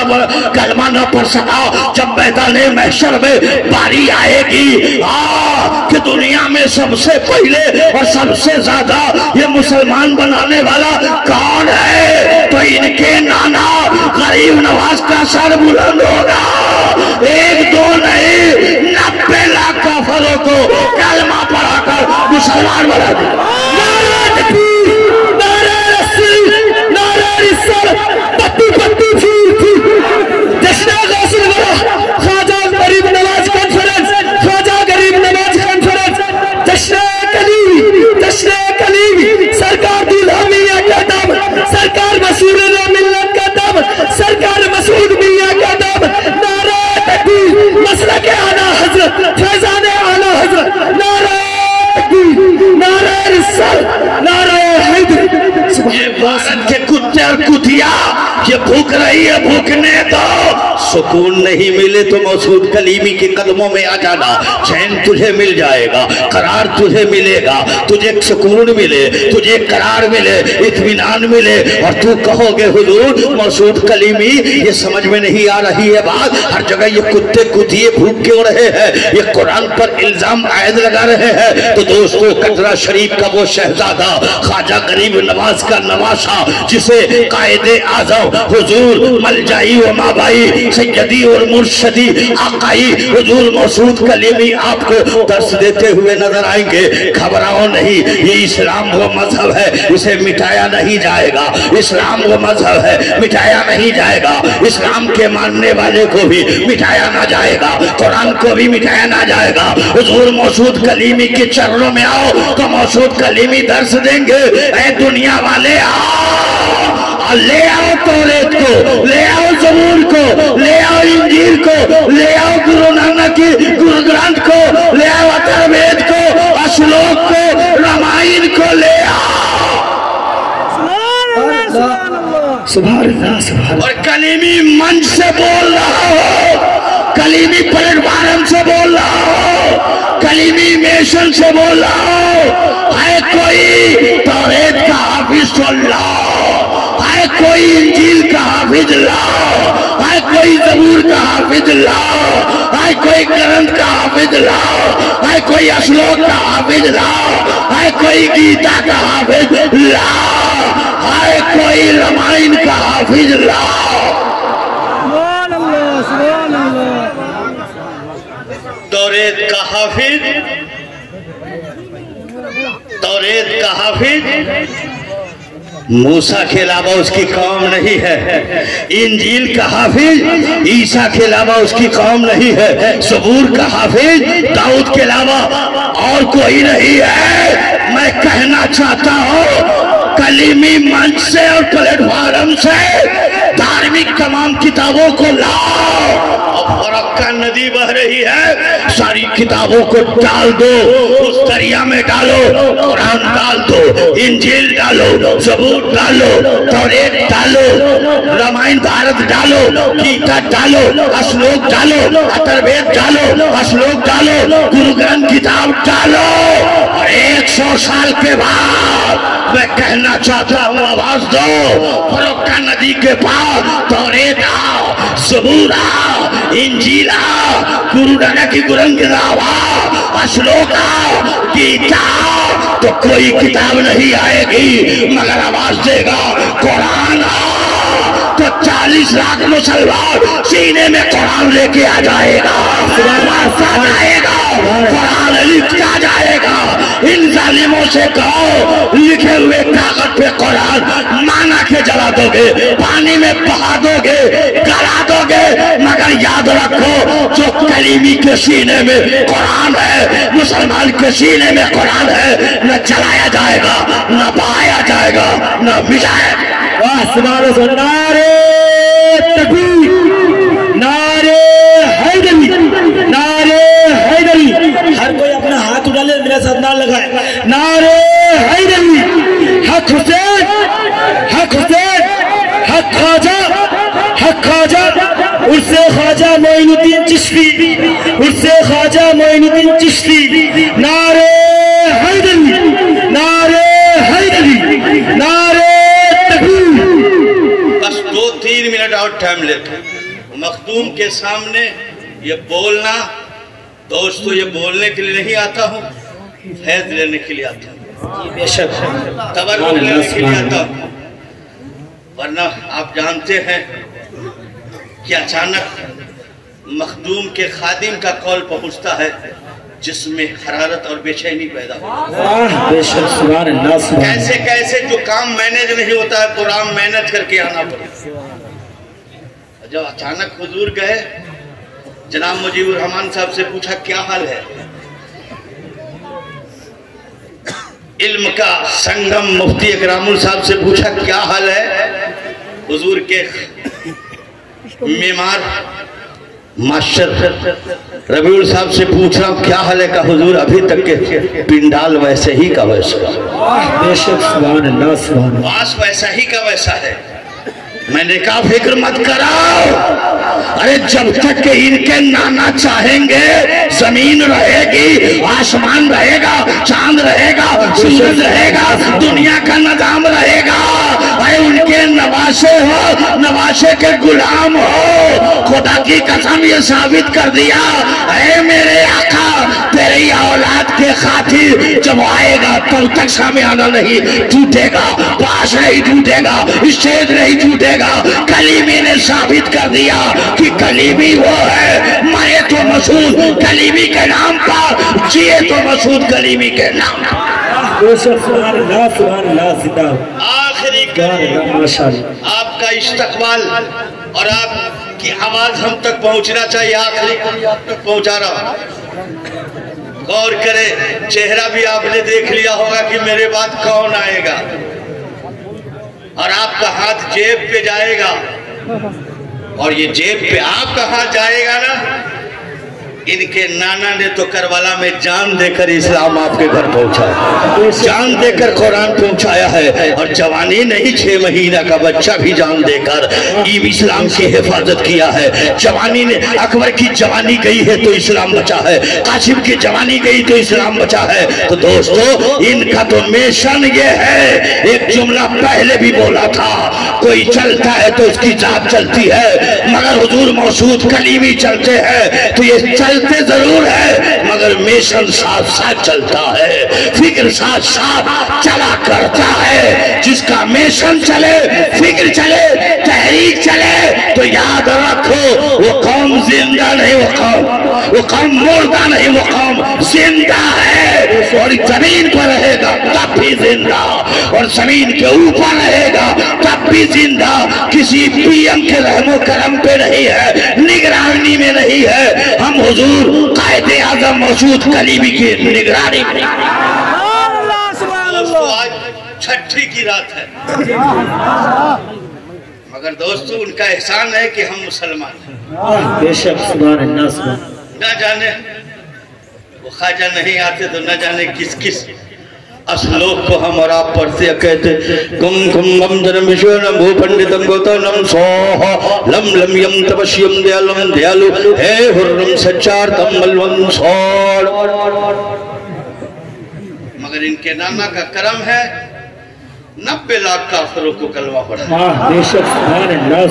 कलमा न पढ़ सका। जब मैदाने महशर में बारी आएगी आ, कि दुनिया में सबसे पहले और सबसे ज्यादा ये मुसलमान बनाने वाला कौन है, तो इनके नाना गरीब नवाज का सर बुलंद होगा। एक दो नहीं, नब्बे लाख काफिरों को कलमा पढ़ाकर मुसलमान बना दिया। खाजा गरीब नवाज कॉन्फ्रेंस, खाजा गरीब नवाज कॉन्फ्रेंस, जश्न जश्न सरकार दुल्हनिया का दम, सरकार मसूद मिलत का दम, सरकार मसूद मिया का दम। नारा तकबीर, मसलक आला हजरत, फैजान आला हजरत। नारा तकबीर, नारा रिसाल, नारा हैदर। ये भारत के कुत्ते और कुतिया ये भूख रही है, भूखने दो। सुकून नहीं मिले तो मसूद कलीमी के कदमों में आ जाना, चैन तुझे मिल जाएगा, करार तुझे मिलेगा, तुझे सुकून मिले, तुझे करार मिले, इत्मीनान मिले। और तू कहोगे हुजूर मसूद कलीमी, ये समझ में नहीं आ रही है बात, हर जगह ये कुत्ते कुतिये भूख क्यों रहे हैं, ये कुरान पर इल्जाम आयद लगा रहे हैं। तो दोस्तों कटरा शरीफ का वो शहजादा ख्वाजा गरीब नवाज का नवाशा जिसे कायदे आजम हुजूर मलजाई व माबाई सैयदी और मुर्शदी आकाई हुजूर मसूद कलीमी आपको दर्श देते हुए नजर आएंगे। घबराओ नहीं, ये इस्लाम वो मजहब है इसे मिटाया नहीं जाएगा, इस्लाम वो मजहब है मिटाया नहीं जाएगा, इस्लाम के मानने वाले को भी मिटाया ना जाएगा, कुरान को भी मिटाया ना जाएगा। हुजूर मसूद कलीमी के चरणों में आओ तो मसूद कलीमी दर्श देंगे, ऐ दुनिया वाले आओ, ले आओ तौरेत को, ले आओ जबूर को, ले आओ इंजील को, ले आओ गुरु नानक की गुरु ग्रंथ को, ले आओ अथर्ववेद को, अश्लोक को, रामायण को ले आओ। सुभान और कलीमी मंच से बोल रहा हो, कलीमी प्लेटफार्म से बोल रहा हो, कलीमी मेशन से बोल रहा हो, है कोई तौरेत का हाफिज तो लाओ, है कोई इंजील का हाफिज लाओ, है कोई जबूर का हाफिज लाओ, है कोई ग्रंथ का हाफिज लाओ, है कोई अश्लोक का हाफिज लाओ, है कोई गीता का हाफिज लाओ, है कोई रामायण का हाफिज लाओ। तौरेत का हाफिज, तौरेत का हाफिज मूसा के अलावा उसकी कौम नहीं है, इंजील का हाफिज ईसा के अलावा उसकी कौम नहीं है, सबूर का हाफिज दाऊद के अलावा और कोई नहीं है। मैं कहना चाहता हूँ कलीमी मंच से और प्लेटफार्म से धार्मिक तमाम किताबों को लाओ, फरक्का नदी बह रही है, सारी किताबों को डाल दो, उस दरिया में डालो, कुरान डाल दो, इंजील डालो, जबूर डालो, तौरेत डालो, रामायण भारत डालो, गीता डालो, अश्लोक डालो, अथर्ववेद डालो, अश्लोक डालो, गुरु ग्रंथ किताब डालो। और एक सौ साल के बाद मैं कहना चाहता हूँ आवाज दो, फरक्का नदी के पास तौरेत आओ, जबूर आओ, इंजील आओ, गुरु नानक की गुरंग श्लोक आओ, गीता, तो कोई किताब नहीं आएगी मगर आवाज देगा कुरान आओ, तो चालीस लाख मुसलमान सीने में कुरान लेके आ जाएगा, आएगा कुरान लिखता जाएगा। इन जालिमों से कहो लिखे हुए कागज पे कुरान माना के जला दोगे, पानी में बहा दोगे, गला दोगे, मगर याद रखो जो कलीमी के सीने में कुरान है, मुसलमान के सीने में कुरान है, न जलाया जाएगा, न बहाया जाएगा, न मिटाया। नारे तकबीर, नारे हैदरी, नारे हैदरी, हर कोई अपना हाथ उठा ले, मेरे साथ ना लगाए। नारे हैदरी, हक हुसैन, हक हुसैन, हक ख्वाजा, हक ख्वाजा, उससे ख्वाजा मोइनुद्दीन चिश्ती, उससे ख्वाजा मोइनुद्दीन चिश्ती। नारे हैदरी, नारे हैदरी, नारे तकबीर। बस दो तीन मिनट और टाइम लेते मखदूम के सामने ये बोलना, दोस्तों ये बोलने के लिए नहीं आता हूँ, फैज लेने के लिए आता हूँ, बेशक तवज्जो लेने के लिए आता हूँ, वरना आप जानते हैं कि अचानक मखदूम के खादिम का कॉल पहुंचता है जिसमें हरारत और बेचैनी पैदा हो। कैसे कैसे जो काम मैनेज नहीं होता है पूरा मैनेज करके आना पड़ता। जब अचानक हुजूर गए जनाब मुजीबुर रहमान साहब से पूछा क्या हाल है। इल्म का संगम मुफ्ती इकरामुल साहब से पूछा क्या हाल है। हुजूर के मेमार मास्टर रबीउल साहब से पूछ रहा हूँ क्या हाल है, का हुजूर अभी तक के पिंडाल वैसे ही का वैसा, वास वैसा ही का वैसा है। मैंने कहा फिक्र मत कराओ, अरे जब तक के इनके नाना चाहेंगे जमीन रहेगी, आसमान रहेगा, चांद रहेगा, सूरज रहेगा, दुनिया का निजाम रहेगा। अरे उनके नवासे हो, नवासे के गुलाम हो। खुदा की कसम ये साबित कर दिया, अरे मेरे आका तेरी औलाद के खातिर जब आएगा तब तक सामयाना नहीं टूटेगा, पास नहीं टूटेगा, स्टेज नहीं टूटेगा। कलीमी ने साबित कर दिया कि कलीमी वो है, मरे तो मसूद कलीमी के नाम पर, जिए तो मसूद कलीमी के नाम पर। आखिरी आपका इस्तकबाल और आपकी आवाज हम तक पहुंचना चाहिए, आखिरी आप तक पहुंचा रहा। गौर करें, चेहरा भी आपने देख लिया होगा कि मेरे बाद कौन आएगा, और आपका हाथ जेब पे जाएगा, और ये जेब पे आपका हाथ जाएगा ना, इनके नाना ने तो करबला में जान देकर इस्लाम आपके घर पहुंचाया, जान देकर कुरान पहुंचाया है, और जवानी नहीं छह महीना का बच्चा भी जान देकर इस्लाम की हिफाजत किया है। जवानी ने, अकबर की जवानी गई है तो इस्लाम बचा है, काशिम की जवानी गई तो इस्लाम बचा है। तो दोस्तों इनका तो मिशन ये है, एक जुमला पहले भी बोला था, कोई चलता है तो उसकी जात चलती है, मगर हुजूर मौसूद कलीमी चलते हैं तो ये चलते जरूर है मगर मिशन साथ साथ चलता है, फिक्र साथ साथ चला करता है। जिसका मिशन चले, फिक्र चले, तहरीक चले, तो याद रखो वो कौम जिंदा नहीं, वो कौम वो कौम मुर्दा नहीं, वो कौम जिंदा है, और जमीन पर रहेगा तब भी जिंदा, और जमीन के ऊपर रहेगा तब भी जिंदा। किसी पीएम के रहमो करम पे नहीं है, निगरानी में नहीं है। हम हुजूर कायदे आजम मौसूद कलीमी की निगरानी में। आज छठी की रात है, मगर दोस्तों उनका एहसान है कि हम मुसलमान हैं। बेशक न जाने वो ख्वाजा नहीं आते तो न जाने किस किस श्लोक को हम और आप पढ़ते कहते, गुम गुम गम जनम विश्वम भू पंडितम गौतम सोह लम लम यम तपस्यम दयालम दयालु हे हुर्रम सच्चार्थम बलवं सोड़। मगर इनके नाना का करम है नब्बे लाख काफिरों को कलमा पड़ा।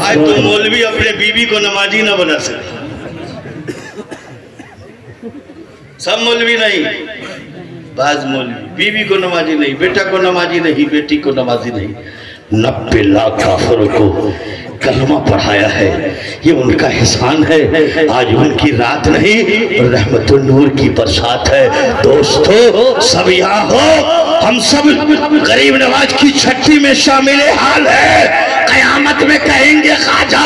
आज तो मौलवी अपने बीवी को नमाजी ना बना सके, सब मौलवी नहीं, बाज मौलवी बीवी को नमाजी नहीं, बेटा को नमाजी नहीं, बेटी को नमाजी नहीं, नब्बे लाख काफिरों को कलमा पढ़ाया है। ये उनका एहसान है। आज उनकी रात नहीं, रहमतुल नूर की बरसात है। दोस्तों सब यहाँ हो, हम सब गरीब नवाज की छठी में शामिल हाल है। कयामत में कहेंगे ख्वाजा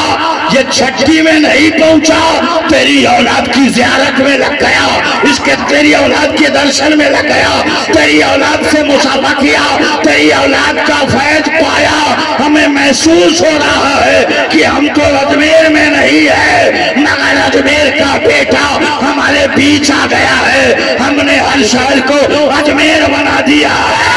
ये छठी में नहीं पहुंचा, तेरी औलाद की जियारत में लग गया, इसके तेरी औलाद के दर्शन में लग गया, तेरी औलाद से मुसाफा किया, तेरी औलाद का फैज पाया। हमें महसूस हो रहा है कि हम तो अजमेर में नहीं है मगर अजमेर का बेटा हमारे बीच आ गया है, हमने हर शहर को अजमेर बना दिया है।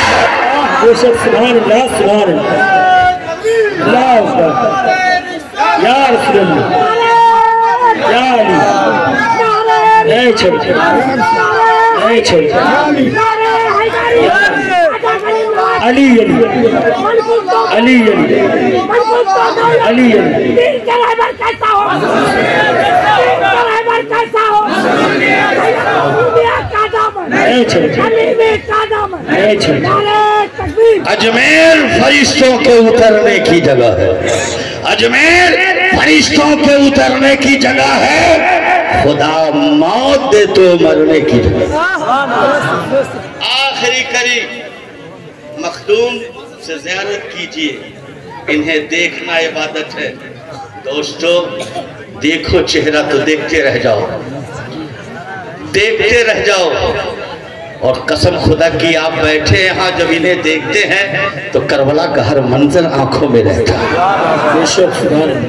अली अली अली अजमेर फरिश्तों के उतरने की जगह है, अजमेर फरिश्तों के उतरने की जगह है, खुदा मौत दे तो मरने की जगह। आखिरी करी मखदूम से ज़ियारत कीजिए, इन्हें देखना इबादत है। दोस्तों देखो चेहरा तो देखते रह जाओ, देखते रह जाओ। और कसम खुदा की आप बैठे यहाँ जब इन्हें देखते हैं तो करबला का हर मंजर आंखों में रहता है,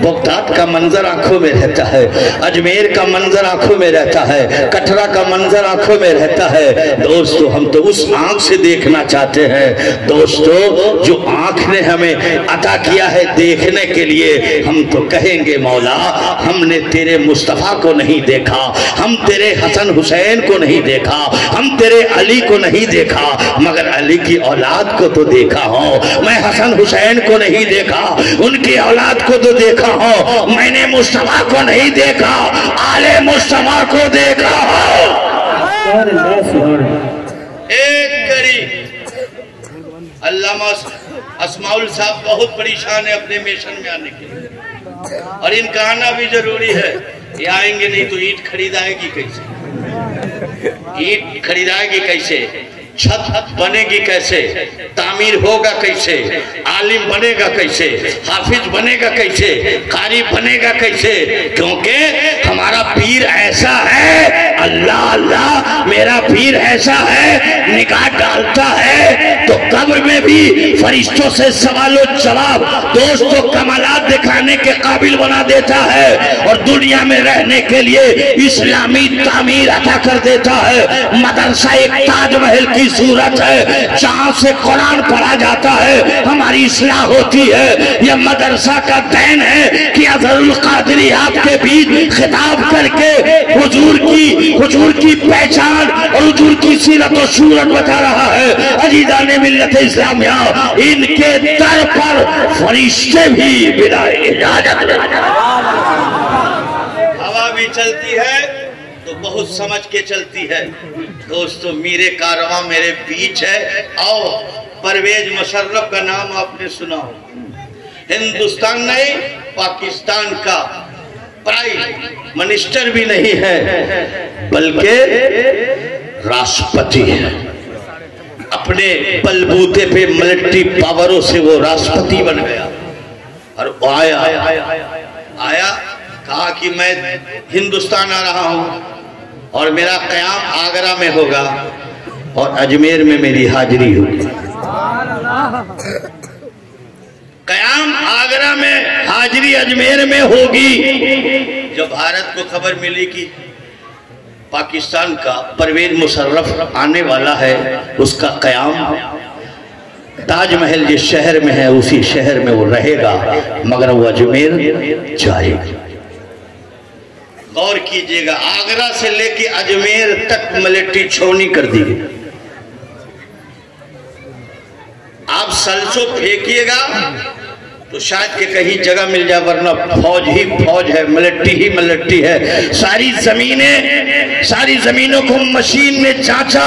बगदाद का मंजर आंखों में रहता है, अजमेर का मंजर आंखों में रहता है, कटरा का मंजर आंखों में रहता है। दोस्तों हम तो उस आंख से देखना चाहते हैं दोस्तों जो आंख ने हमें अता किया है देखने के लिए। हम तो कहेंगे मौला हमने तेरे मुस्तफ़ा को नहीं देखा, हम तेरे हसन हुसैन को नहीं देखा, हम तेरे अली को नहीं देखा, मगर अली की औलाद को तो देखा हूं मैं, हसन हुसैन को नहीं देखा उनकी औलाद को तो देखा हूं मैंने, मुस्तफा को नहीं देखा आले मुस्तफा को देखा हूं। एक कड़ी अल्लामा अस्माउल साहब बहुत परेशान है अपने मिशन में आने के लिए और इनका आना भी जरूरी है, ये आएंगे नहीं तो ईट खरीदाएगी कैसे, ईट खरीदाएगी कैसे, छत बनेगी कैसे, तामीर होगा कैसे, आलिम बनेगा कैसे, हाफिज बनेगा कैसे, कारी बनेगा कैसे, क्योंकि हमारा पीर ऐसा है। अल्लाह अल्लाह मेरा पीर ऐसा है निगाह डालता है तो कब्र में भी फरिश्तों से सवालों जवाब दोस्तों कमालात दिखाने के काबिल बना देता है और दुनिया में रहने के लिए इस्लामी तामीर अदा कर देता है। मदरसा एक ताजमहल की सूरत है जहाँ से कुरान पढ़ा जाता है हमारी इस्लाह होती है। यह मदरसा का देन है कि अजहरुल कादरी आपके बीच खिताब करके हुजूर की हुजूर की पहचान और हुजूर की सीरत और सूरत बता रहा है। अजीज़ान मिल्लत इस्लामिया इनके दर पर फरिश्ते भी बिना इजाजत हवा भी चलती है तो बहुत समझ के चलती है। दोस्तों मीरे कारवां मेरे बीच है। आओ परवेज मुशर्रफ का नाम आपने सुना हो, हिंदुस्तान नहीं पाकिस्तान का प्राइम मिनिस्टर भी नहीं है बल्कि राष्ट्रपति है। अपने बलबूते पे मल्टी पावरों से वो राष्ट्रपति बन गया और आया आया कहा कि मैं हिंदुस्तान आ रहा हूं और मेरा क़याम आगरा में होगा और अजमेर में मेरी हाजिरी होगी। क़याम आगरा में हाजिरी अजमेर में होगी। जब भारत को खबर मिली कि पाकिस्तान का परवेज मुशर्रफ आने वाला है, उसका क़याम ताजमहल जिस शहर में है उसी शहर में वो रहेगा मगर वो अजमेर जाएगा। गौर कीजिएगा आगरा से लेके अजमेर तक मिलिट्री छोड़नी कर दी गई। आप सलसो फेंकिएगा तो शायद के कहीं जगह मिल जाए, वरना फौज ही फौज है, मिलिट्री ही मिलिट्री है। सारी जमीनें सारी जमीनों को मशीन ने चाचा,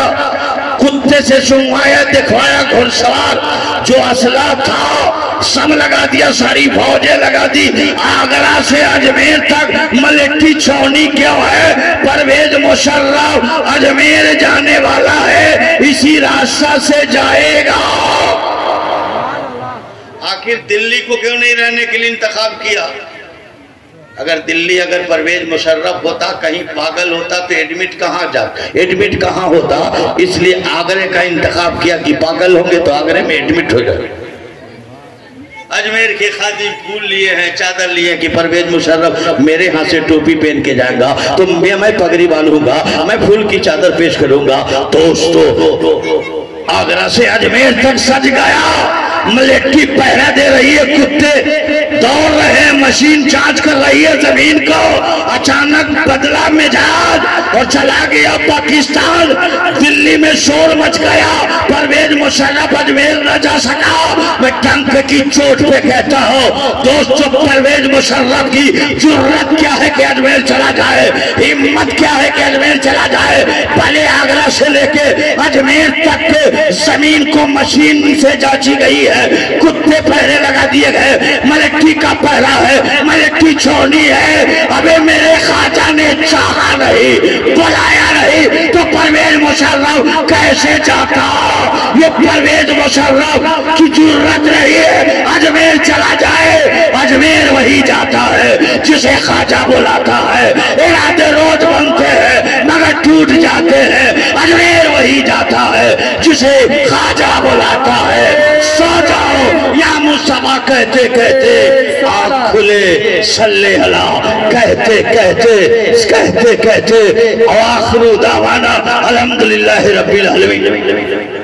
कुत्ते से सुंघवाया, दिखवाया घुड़सवार जो असला था सब लगा दिया, सारी फौजें लगा दी। आगरा से अजमेर तक मलेठी छौनी क्यों है? परवेज मुशर्रफ अजमेर जाने वाला है, इसी रास्ता से जाएगा। आखिर दिल्ली को क्यों नहीं रहने के लिए इंतखाब किया? अगर दिल्ली अगर परवेज मुशर्रफ होता कहीं पागल होता तो एडमिट कहाँ जाता, एडमिट कहाँ होता? इसलिए आगरे का इंतखाब किया कि पागल होंगे तो आगरे में एडमिट हो जाए। अजमेर के खादिम फूल लिए हैं, चादर लिए कि परवेज मुशर्रफ मेरे हाथ से टोपी पहन के जाएगा तो मैं मैं पगड़ी बांधूंगा, मैं फूल की चादर पेश करूंगा। दोस्तों आगरा से अजमेर तक सज गया, मलेटी पहरा दे रही है, कुत्ते दौड़ रहे हैं, मशीन जांच कर रही है जमीन को। अचानक बदला मिजाज और चला गया पाकिस्तान, दिल्ली में शोर मच गया, परवेज मुशर्रफ अजमेर न जा सका। मैं टंक की चोट पे कहता हूँ दोस्तों परवेज मुशर्रफ की जुर्रत क्या है कि अजमेर चला जाए, हिम्मत क्या है कि अजमेर चला जाए। पहले आगरा से लेके अजमेर तक के जमीन को मशीन से जांची गई है, कुत्ते पहरे लगा दिए गए, मलेठी का पहरा है, मलेठी छोड़नी है। अबे मेरे खाजा ने चाहा नहीं, बुलाया नहीं तो परवेज मुशर्रफ कैसे जाता? ये परवेज मुशर्रफ की जुर्रत रही है अजमेर चला जाए। अजमेर वही जाता है जिसे खाजा बुलाता है, इरादे रोज बनते हैं मगर टूट जाते हैं। अजमेर वही नहीं जाता है, जिसे खाजा बुलाता है। सो जाओ या मुस्तफा कहते कहते आप खुले सल्ले अला कहते कहते कहते कहते आखिर दावाना अलहम्दुलिल्लाह रब्बिल आलमीन।